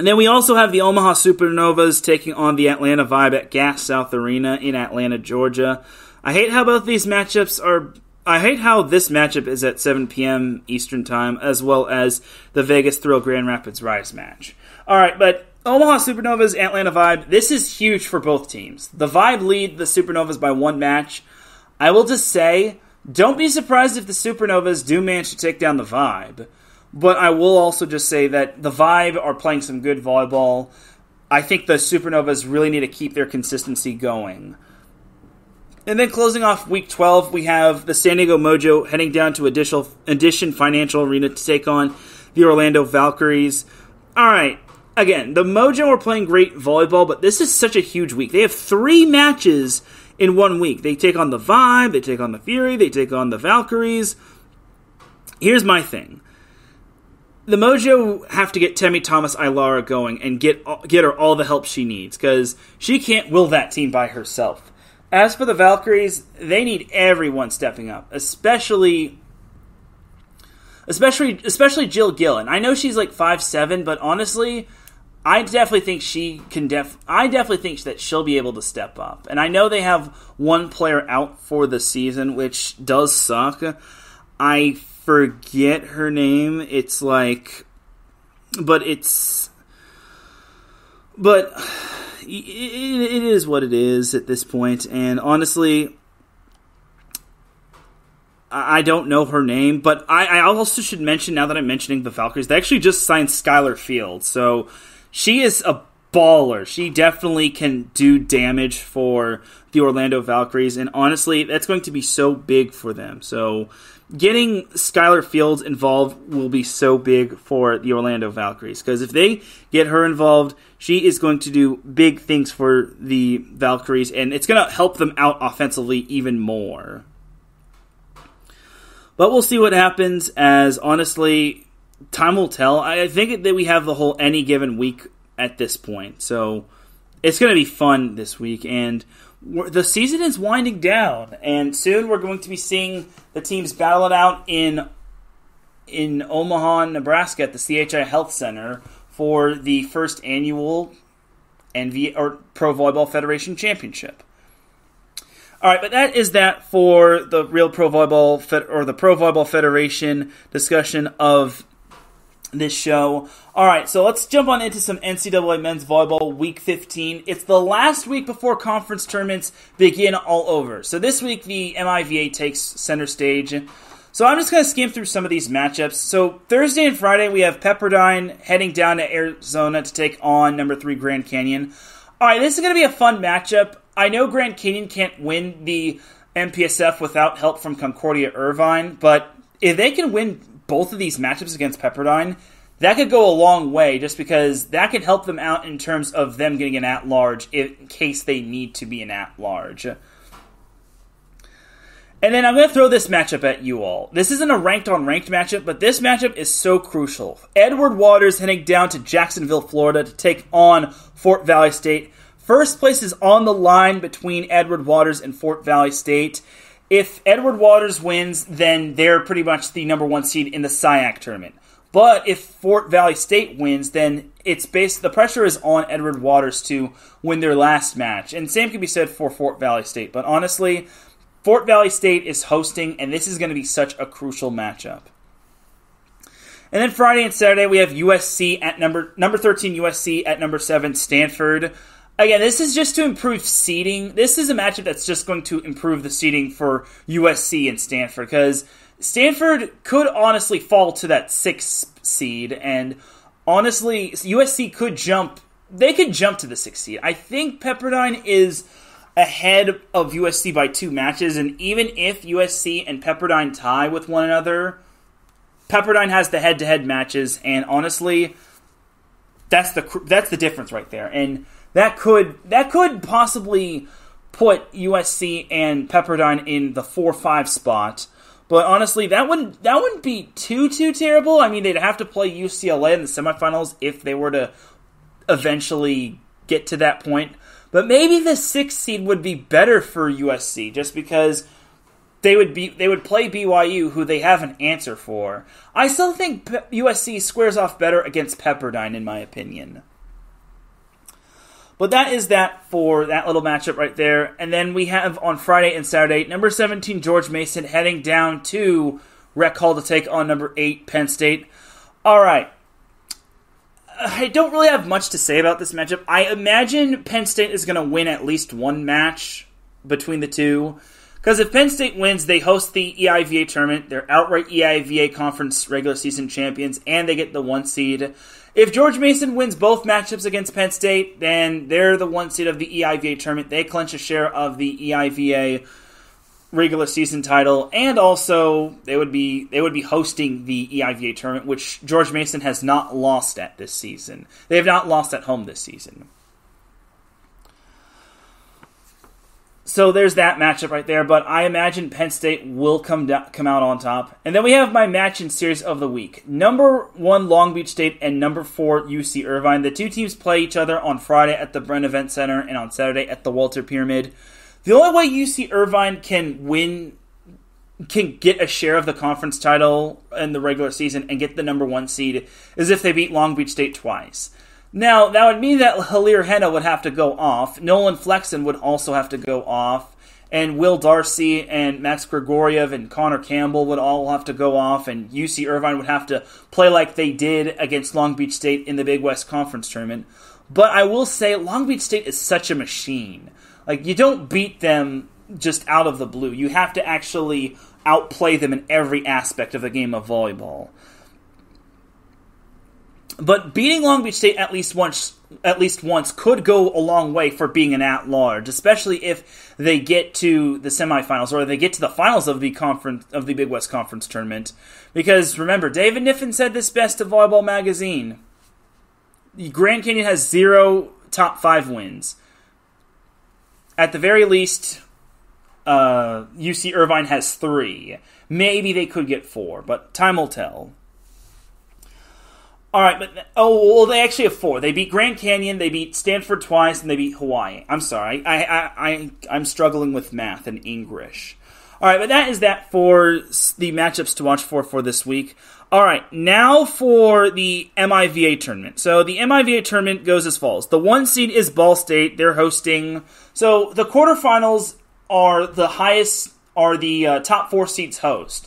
then we also have the Omaha Supernovas taking on the Atlanta Vibe at Gas South Arena in Atlanta, Georgia. I hate how both these matchups are... I hate how this matchup is at seven p.m. Eastern Time, as well as the Vegas Thrill Grand Rapids Rise match. All right, but Omaha Supernovas, Atlanta Vibe, this is huge for both teams. The Vibe lead the Supernovas by one match. I will just say, don't be surprised if the Supernovas do manage to take down the Vibe. But I will also just say that the Vibe are playing some good volleyball. I think the Supernovas really need to keep their consistency going. And then closing off Week twelve, we have the San Diego Mojo heading down to Edition Financial Arena to take on the Orlando Valkyries. All right, again, the Mojo are playing great volleyball, but this is such a huge week. They have three matches in one week. They take on the Vibe, they take on the Fury, they take on the Valkyries. Here's my thing. The Mojo have to get Temi Thomas-Ilara going and get get her all the help she needs, because she can't will that team by herself. As for the Valkyries, they need everyone stepping up, especially especially, especially Jill Gillen. I know she's like five seven, but honestly, I definitely think she can def- I definitely think that she'll be able to step up. And I know they have one player out for the season, which does suck. I forget her name. It's like but it's but it is what it is at this point, and honestly, I don't know her name, but I also should mention, now that I'm mentioning the Valkyries, they actually just signed Skylar Field, so she is a baller. She definitely can do damage for the Orlando Valkyries, and honestly, that's going to be so big for them, so getting Skylar Fields involved will be so big for the Orlando Valkyries, because if they get her involved, she is going to do big things for the Valkyries, and it's going to help them out offensively even more. But we'll see what happens, as honestly, time will tell. I think that we have the whole any given week at this point, so it's going to be fun this week, and the season is winding down, and soon we're going to be seeing the teams battle it out in in Omaha, Nebraska at the C H I Health Center for the first annual N V or Pro Volleyball Federation Championship. All right, but that is that for the real Pro Volleyball Fed, or the Pro Volleyball Federation discussion of this show. All right, so let's jump on into some N C double A Men's Volleyball Week fifteen. It's the last week before conference tournaments begin all over. So this week, the M I V A takes center stage. So I'm just going to skim through some of these matchups. So Thursday and Friday, we have Pepperdine heading down to Arizona to take on number three Grand Canyon. All right, this is going to be a fun matchup. I know Grand Canyon can't win the M P S F without help from Concordia Irvine, but if they can win both of these matchups against Pepperdine, that could go a long way, just because that could help them out in terms of them getting an at-large in case they need to be an at-large. And then I'm going to throw this matchup at you all. This isn't a ranked-on-ranked matchup, but this matchup is so crucial. Edward Waters heading down to Jacksonville, Florida to take on Fort Valley State. First place is on the line between Edward Waters and Fort Valley State. If Edward Waters wins, then they're pretty much the number one seed in the S I A C tournament. But if Fort Valley State wins, then it's based, the pressure is on Edward Waters to win their last match. And same can be said for Fort Valley State. But honestly, Fort Valley State is hosting, and this is going to be such a crucial matchup. And then Friday and Saturday, we have U S C at number number thirteen, U S C at number seven, Stanford. Again, this is just to improve seeding. This is a matchup that's just going to improve the seeding for U S C and Stanford, because Stanford could honestly fall to that sixth seed, and honestly, U S C could jump. They could jump to the sixth seed. I think Pepperdine is ahead of U S C by two matches, and even if U S C and Pepperdine tie with one another, Pepperdine has the head-to-head matches, and honestly, that's the that's the difference right there, and that could that could possibly put U S C and Pepperdine in the four five spot. But honestly, that wouldn't that wouldn't be too too terrible. I mean, they'd have to play U C L A in the semifinals if they were to eventually get to that point. But maybe the sixth seed would be better for U S C, just because they would be they would play B Y U, who they have an answer for. I still think U S C squares off better against Pepperdine, in my opinion. But that is that for that little matchup right there. And then we have on Friday and Saturday, number seventeen, George Mason heading down to Rec Hall to take on number eight, Penn State. All right. I don't really have much to say about this matchup. I imagine Penn State is going to win at least one match between the two, because if Penn State wins, they host the E I V A tournament. They're outright E I V A conference regular season champions, and they get the one seed. If George Mason wins both matchups against Penn State, then they're the one seed of the E I V A tournament. They clinch a share of the E I V A regular season title, and also they would be they would be hosting the E I V A tournament, which George Mason has not lost at this season. They have not lost at home this season. So there's that matchup right there, but I imagine Penn State will come do- come out on top. And then we have my match and series of the week. Number one, Long Beach State, and number four, U C Irvine. The two teams play each other on Friday at the Brent Event Center and on Saturday at the Walter Pyramid. The only way U C Irvine can win, can get a share of the conference title in the regular season and get the number one seed, is if they beat Long Beach State twice. Now, that would mean that Halil Hena would have to go off. Nolan Flexen would also have to go off. And Will Darcy and Max Grigoriev and Connor Campbell would all have to go off. And U C Irvine would have to play like they did against Long Beach State in the Big West Conference Tournament. But I will say, Long Beach State is such a machine. Like, you don't beat them just out of the blue. You have to actually outplay them in every aspect of the game of volleyball. But beating Long Beach State at least once at least once could go a long way for being an at-large, especially if they get to the semifinals or they get to the finals of the conference of the Big West Conference Tournament. Because remember, David Kniffin said this best of Volleyball Magazine. Grand Canyon has zero top five wins. At the very least, uh, U C Irvine has three. Maybe they could get four, but time will tell. All right, but oh well, they actually have four. They beat Grand Canyon, they beat Stanford twice, and they beat Hawaii. I'm sorry, I I, I I'm struggling with math and English. All right, but that is that for the matchups to watch for for this week. All right, now for the M I V A tournament. So the M I V A tournament goes as follows: the one seed is Ball State. They're hosting. So the quarterfinals are the highest are the uh, top four seeds host,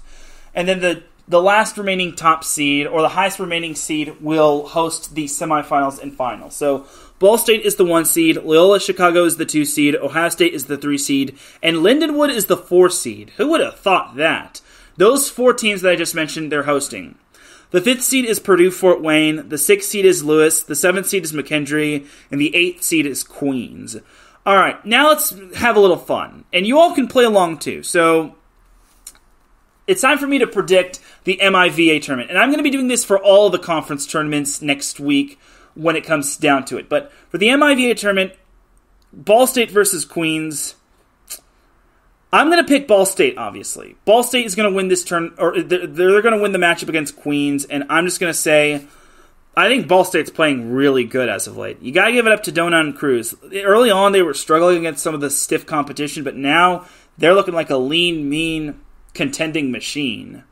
and then the. The last remaining top seed, or the highest remaining seed, will host the semifinals and finals. So, Ball State is the one seed, Loyola Chicago is the two seed, Ohio State is the three seed, and Lindenwood is the four seed. Who would have thought that? Those four teams that I just mentioned, they're hosting. The fifth seed is Purdue Fort Wayne, the sixth seed is Lewis, the seventh seed is McKendree, and the eighth seed is Queens. Alright, now let's have a little fun. And you all can play along too, so it's time for me to predict the M I V A tournament. And I'm going to be doing this for all the conference tournaments next week when it comes down to it. But for the M I V A tournament, Ball State versus Queens, I'm going to pick Ball State, obviously. Ball State is going to win this turn, or they're, they're going to win the matchup against Queens. And I'm just going to say, I think Ball State's playing really good as of late. You got to give it up to Donan and Cruz. Early on, they were struggling against some of the stiff competition, but now they're looking like a lean, mean, contending machine.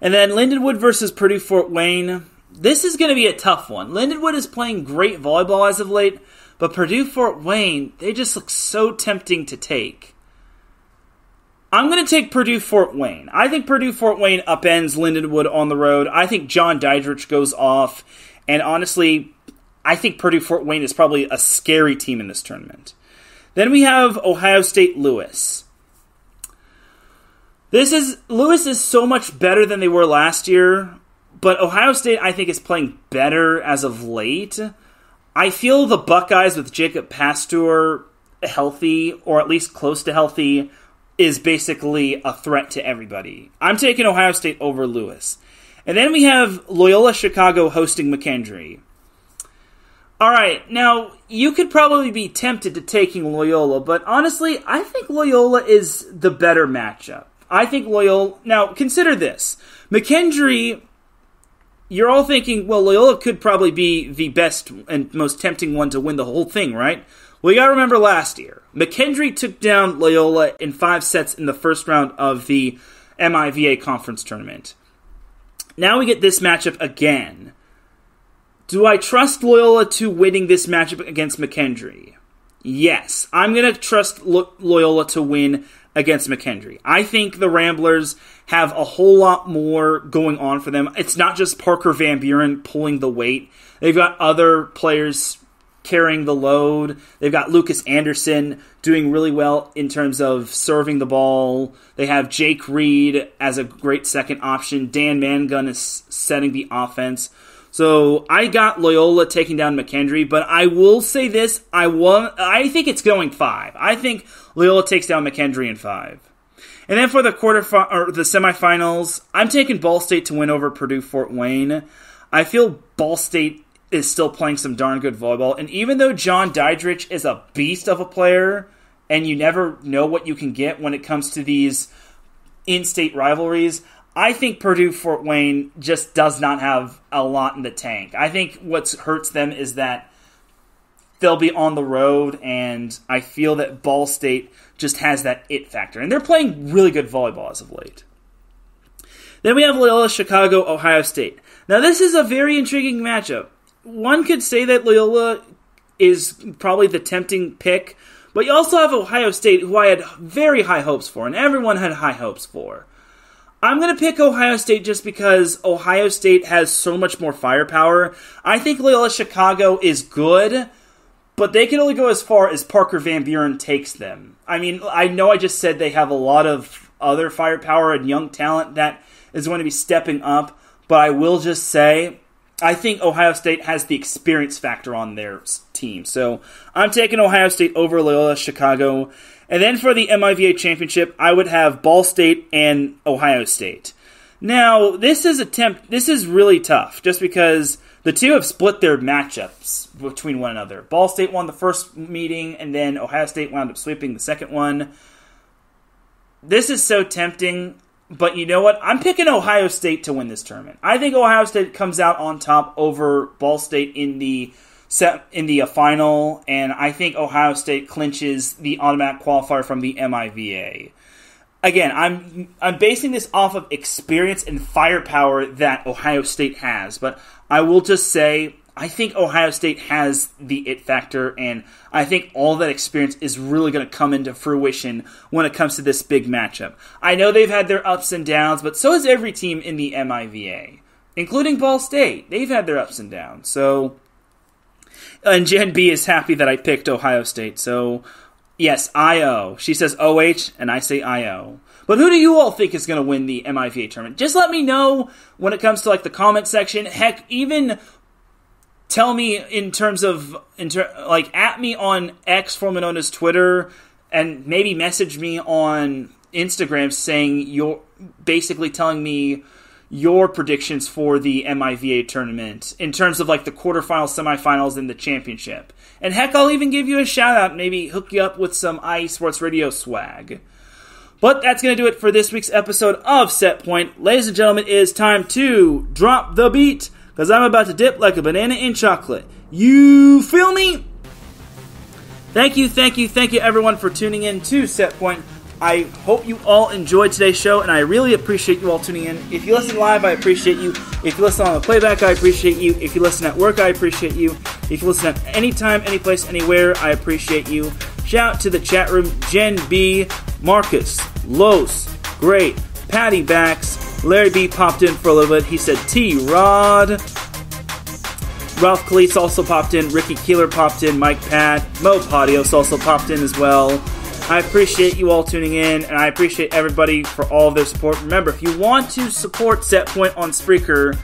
And then Lindenwood versus Purdue Fort Wayne. This is going to be a tough one. Lindenwood is playing great volleyball as of late, but Purdue Fort Wayne, they just look so tempting to take. I'm going to take Purdue Fort Wayne. I think Purdue Fort Wayne upends Lindenwood on the road. I think John Diedrich goes off. And honestly, I think Purdue Fort Wayne is probably a scary team in this tournament. Then we have Ohio State Lewis. This is Lewis is so much better than they were last year, but Ohio State, I think, is playing better as of late. I feel the Buckeyes with Jacob Pastor healthy, or at least close to healthy, is basically a threat to everybody. I'm taking Ohio State over Lewis. And then we have Loyola Chicago hosting McKendree. All right, now, you could probably be tempted to taking Loyola, but honestly, I think Loyola is the better matchup. I think Loyola... Now, consider this. McKendree, you're all thinking, well, Loyola could probably be the best and most tempting one to win the whole thing, right? Well, you gotta remember last year. McKendree took down Loyola in five sets in the first round of the M I V A Conference Tournament. Now we get this matchup again. Do I trust Loyola to winning this matchup against McKendree? Yes. I'm gonna trust Lo- Loyola to win against McKendree. I think the Ramblers have a whole lot more going on for them. It's not just Parker Van Buren pulling the weight. They've got other players carrying the load. They've got Lucas Anderson doing really well in terms of serving the ball. They have Jake Reed as a great second option. Dan Mangun is setting the offense. So I got Loyola taking down McKendree, but I will say this, I won, I think it's going five. I think Loyola takes down McKendree in five. And then for the quarter or the semifinals, I'm taking Ball State to win over Purdue Fort Wayne. I feel Ball State is still playing some darn good volleyball, and even though John Diedrich is a beast of a player, and you never know what you can get when it comes to these in-state rivalries, I think Purdue Fort Wayne just does not have a lot in the tank. I think what hurts them is that they'll be on the road, and I feel that Ball State just has that it factor. And they're playing really good volleyball as of late. Then we have Loyola Chicago, Ohio State. Now this is a very intriguing matchup. One could say that Loyola is probably the tempting pick, but you also have Ohio State, who I had very high hopes for, and everyone had high hopes for. I'm going to pick Ohio State just because Ohio State has so much more firepower. I think Loyola Chicago is good, but they can only go as far as Parker Van Buren takes them. I mean, I know I just said they have a lot of other firepower and young talent that is going to be stepping up, but I will just say I think Ohio State has the experience factor on their team. So I'm taking Ohio State over Loyola Chicago. And then for the M I V A championship, I would have Ball State and Ohio State. Now, this is attempt. This is really tough, just because the two have split their matchups between one another. Ball State won the first meeting, and then Ohio State wound up sweeping the second one. This is so tempting, but you know what? I'm picking Ohio State to win this tournament. I think Ohio State comes out on top over Ball State in the set in the final, and I think Ohio State clinches the automatic qualifier from the M I V A. Again, I'm I'm basing this off of experience and firepower that Ohio State has, but I will just say I think Ohio State has the it factor, and I think all that experience is really going to come into fruition when it comes to this big matchup. I know they've had their ups and downs, but so has every team in the M I V A, including Ball State. They've had their ups and downs, so... And Jen B is happy that I picked Ohio State. So, yes, I O. She says O H, and I say I O. But who do you all think is going to win the M I V A tournament? Just let me know when it comes to, like, the comment section. Heck, even tell me in terms of, in ter- like, at me on X, formerly known as Twitter, and maybe message me on Instagram saying you're basically telling me your predictions for the M I V A tournament in terms of like the quarterfinals, semifinals, and the championship. And heck, I'll even give you a shout out, maybe hook you up with some I E Sports Radio swag. But that's going to do it for this week's episode of Set Point. Ladies and gentlemen, it is time to drop the beat, because I'm about to dip like a banana in chocolate. You feel me? Thank you, thank you, thank you everyone for tuning in to Set Point. I hope you all enjoyed today's show, and I really appreciate you all tuning in. If you listen live, I appreciate you. If you listen on the playback, I appreciate you. If you listen at work, I appreciate you. If you listen at any time, any place, anywhere, I appreciate you. Shout out to the chat room, Jen B, Marcus, Los, Great, Patty Bax, Larry B popped in for a little bit. He said T-Rod. Ralph Kalise also popped in. Ricky Keeler popped in. Mike Pat. Mo Padios also popped in as well. I appreciate you all tuning in, and I appreciate everybody for all of their support. Remember, if you want to support Set Point on Spreaker,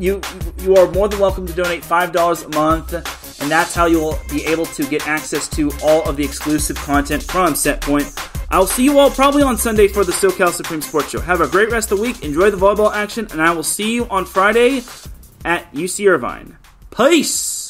you you are more than welcome to donate five dollars a month, and that's how you'll be able to get access to all of the exclusive content from Set Point. I'll see you all probably on Sunday for the SoCal Supreme Sports Show. Have a great rest of the week. Enjoy the volleyball action, and I will see you on Friday at U C Irvine. Peace!